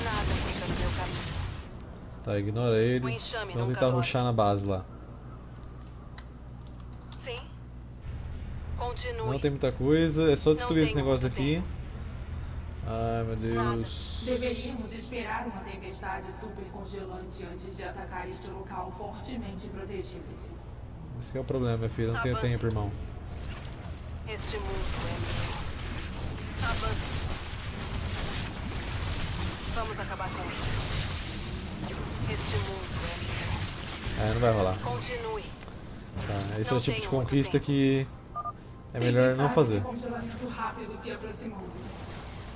Nada fica no meu caminho. Tá, ignora eles. Vamos tentar rushar na base lá. Sim. Continue. Não tem muita coisa, é só destruir esse negócio aqui. Ai meu Deus. Deveríamos esperar uma tempestade super congelante antes de atacar este local fortemente protegido. Esse que é o problema, minha filha. Não tenho tempo, irmão. Este mundo é. Avance. Vamos acabar com ele. Este mundo é. É, não vai rolar. Continue. Tá, esse não é o tipo de conquista que é melhor não fazer.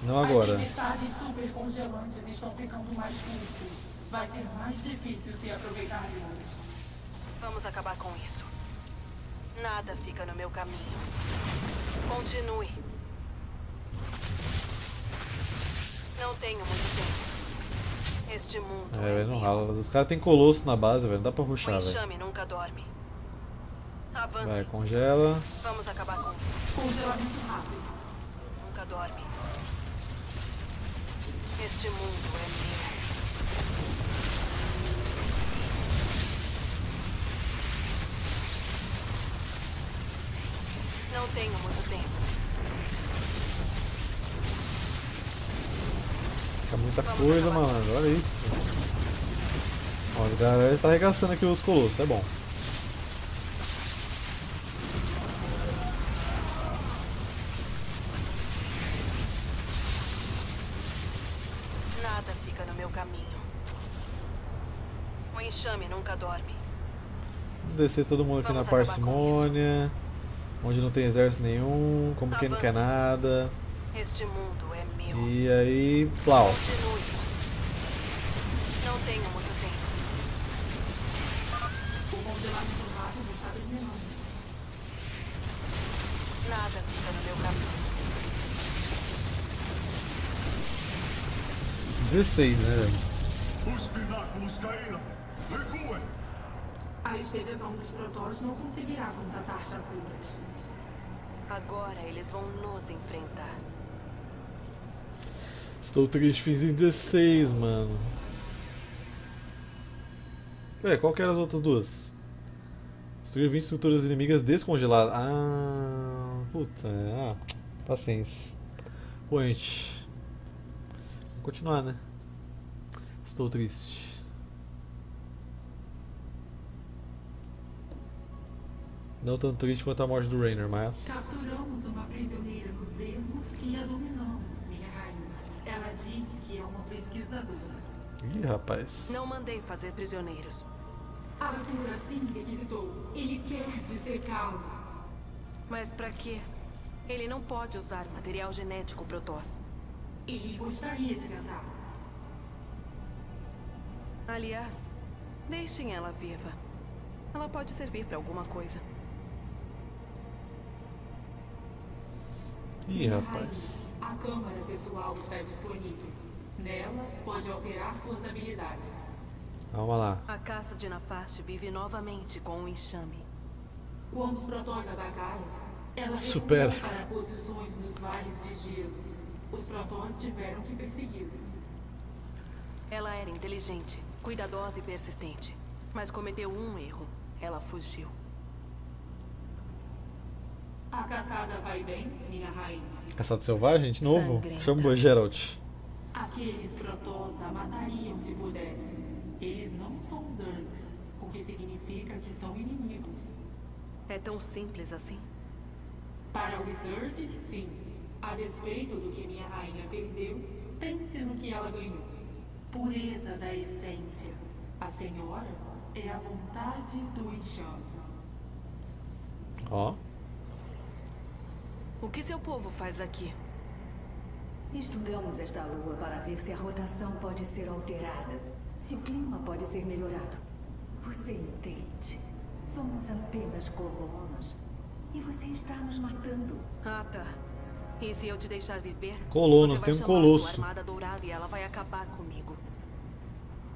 Não agora. Vai ser mais difícil se aproveitar de hoje. Vamos acabar com isso. Nada fica no meu caminho. Continue. Não tenho muito tempo. Este mundo é, velho, não rala. Os caras tem colosso na base, velho. Não dá pra rushar, velho. O enxame nunca dorme. Avance. Vai, congela. Vamos acabar com isso. Congelamento rápido. Nunca dorme. Este mundo é meu. Não tenho muito tempo. Fica muita coisa, mano. Olha isso. Ó, a galera tá arregaçando aqui os colossos, é bom. Descer todo mundo aqui. Vamos na parcimônia, onde não tem exército nenhum, como quem não quer nada. Este mundo é meu. E aí, plau. Não tenho muito tempo. O congelamento rápido está terminando. Nada fica no meu caminho. 16, né? Os pináculos caíram. Recuem. A expedição dos protótipos não conseguirá contatar Shakuras. Agora eles vão nos enfrentar. Estou triste, fiz em 16, mano. Ué, qual que eram as outras duas? Destruir 20 estruturas inimigas descongeladas. Ah, puta. Ah, paciência. Pô, gente. Vamos continuar, né? Estou triste. Não tanto triste quanto a morte do Raynor, mas... Capturamos uma prisioneira nos ermos e a dominamos, minha rainha. Ela diz que é uma pesquisadora. Ih, rapaz. Não mandei fazer prisioneiros. A Abatur sim requisitou. Ele quer dizer calma. Mas pra quê? Ele não pode usar material genético Protoss. Ele gostaria de tentar. Aliás, deixem ela viva. Ela pode servir pra alguma coisa. Ih, rapaz. A câmara pessoal está disponível. Nela pode alterar suas habilidades. Vamos lá. A caça de Nafash vive novamente com um enxame. Quando os protóis atacaram, ela recupera para posições nos vales de gelo. Os protóis tiveram que persegui-la. Ela era inteligente, cuidadosa e persistente, mas cometeu um erro. Ela fugiu. A caçada vai bem, minha rainha. Caçada selvagem? De novo? Chama o Geralt. Aqueles protoss a matariam se pudessem. Eles não são Zergs, o que significa que são inimigos. É tão simples assim? Para os Zergs, sim. A despeito do que minha rainha perdeu, pense no que ela ganhou. Pureza da essência. A senhora é a vontade do enxame. Ó. O que seu povo faz aqui? Estudamos esta lua para ver se a rotação pode ser alterada, se o clima pode ser melhorado. Você entende? Somos apenas colonos e você está nos matando. Ah, tá. E se eu te deixar viver? Colonos, tem um colosso. Armada dourada e ela vai acabar comigo.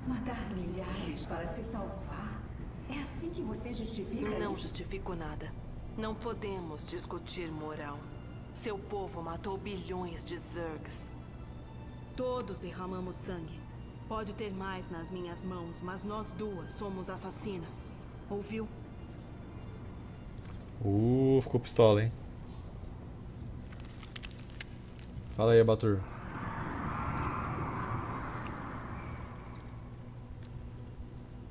Matar milhares para se salvar? É assim que você justifica? Não justifico nada. Não podemos discutir moral. Seu povo matou bilhões de Zergs. Todos derramamos sangue. Pode ter mais nas minhas mãos, mas nós duas somos assassinas. Ouviu? Ficou pistola, hein? Fala aí, Abatur.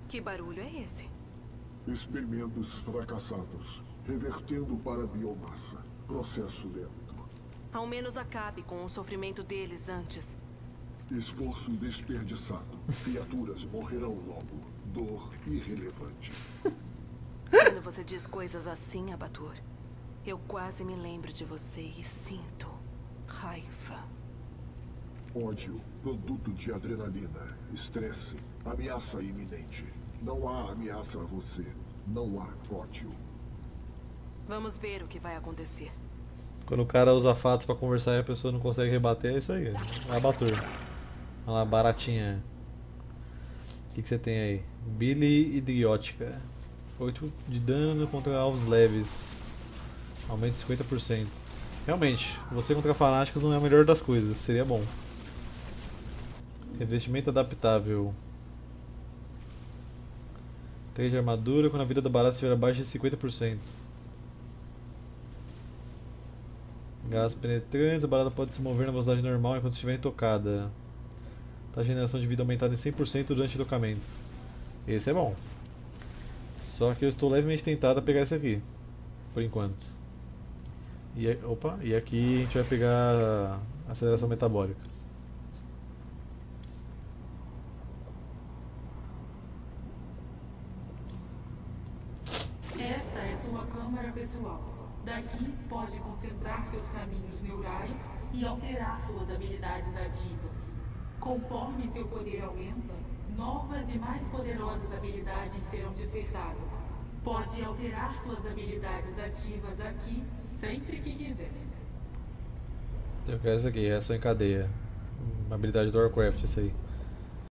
Que barulho é esse? Experimentos fracassados. Revertendo para a biomassa. Processo lento. Ao menos acabe com o sofrimento deles antes. Esforço desperdiçado. Criaturas morrerão logo. Dor irrelevante. Quando você diz coisas assim, Abatur, eu quase me lembro de você e sinto raiva. Ódio, produto de adrenalina, estresse, ameaça iminente. Não há ameaça a você. Não há ódio. Vamos ver o que vai acontecer. Quando o cara usa fatos pra conversar e a pessoa não consegue rebater, é isso aí. É Abatur. Olha lá, baratinha. O que você tem aí? Billy Idiótica. 8 de dano contra alvos leves. Aumenta 50%. Realmente, você contra fanáticos não é a melhor das coisas. Seria bom. Revestimento adaptável. 3 de armadura quando a vida da barata estiver abaixo de 50%. Gás penetrantes, a barata pode se mover na velocidade normal enquanto estiver intocada. Tá, geração de vida aumentada em 100% durante o tocamento. Esse é bom. Só que eu estou levemente tentado a pegar esse aqui. Por enquanto. E, opa, e aqui a gente vai pegar a aceleração metabólica. Esta é sua câmara pessoal. Daqui pode concentrar seus caminhos neurais e alterar suas habilidades ativas. Conforme seu poder aumenta, novas e mais poderosas habilidades serão despertadas. Pode alterar suas habilidades ativas aqui, sempre que quiser. Eu quero isso aqui, é só em cadeia. Uma habilidade do Warcraft, isso aí.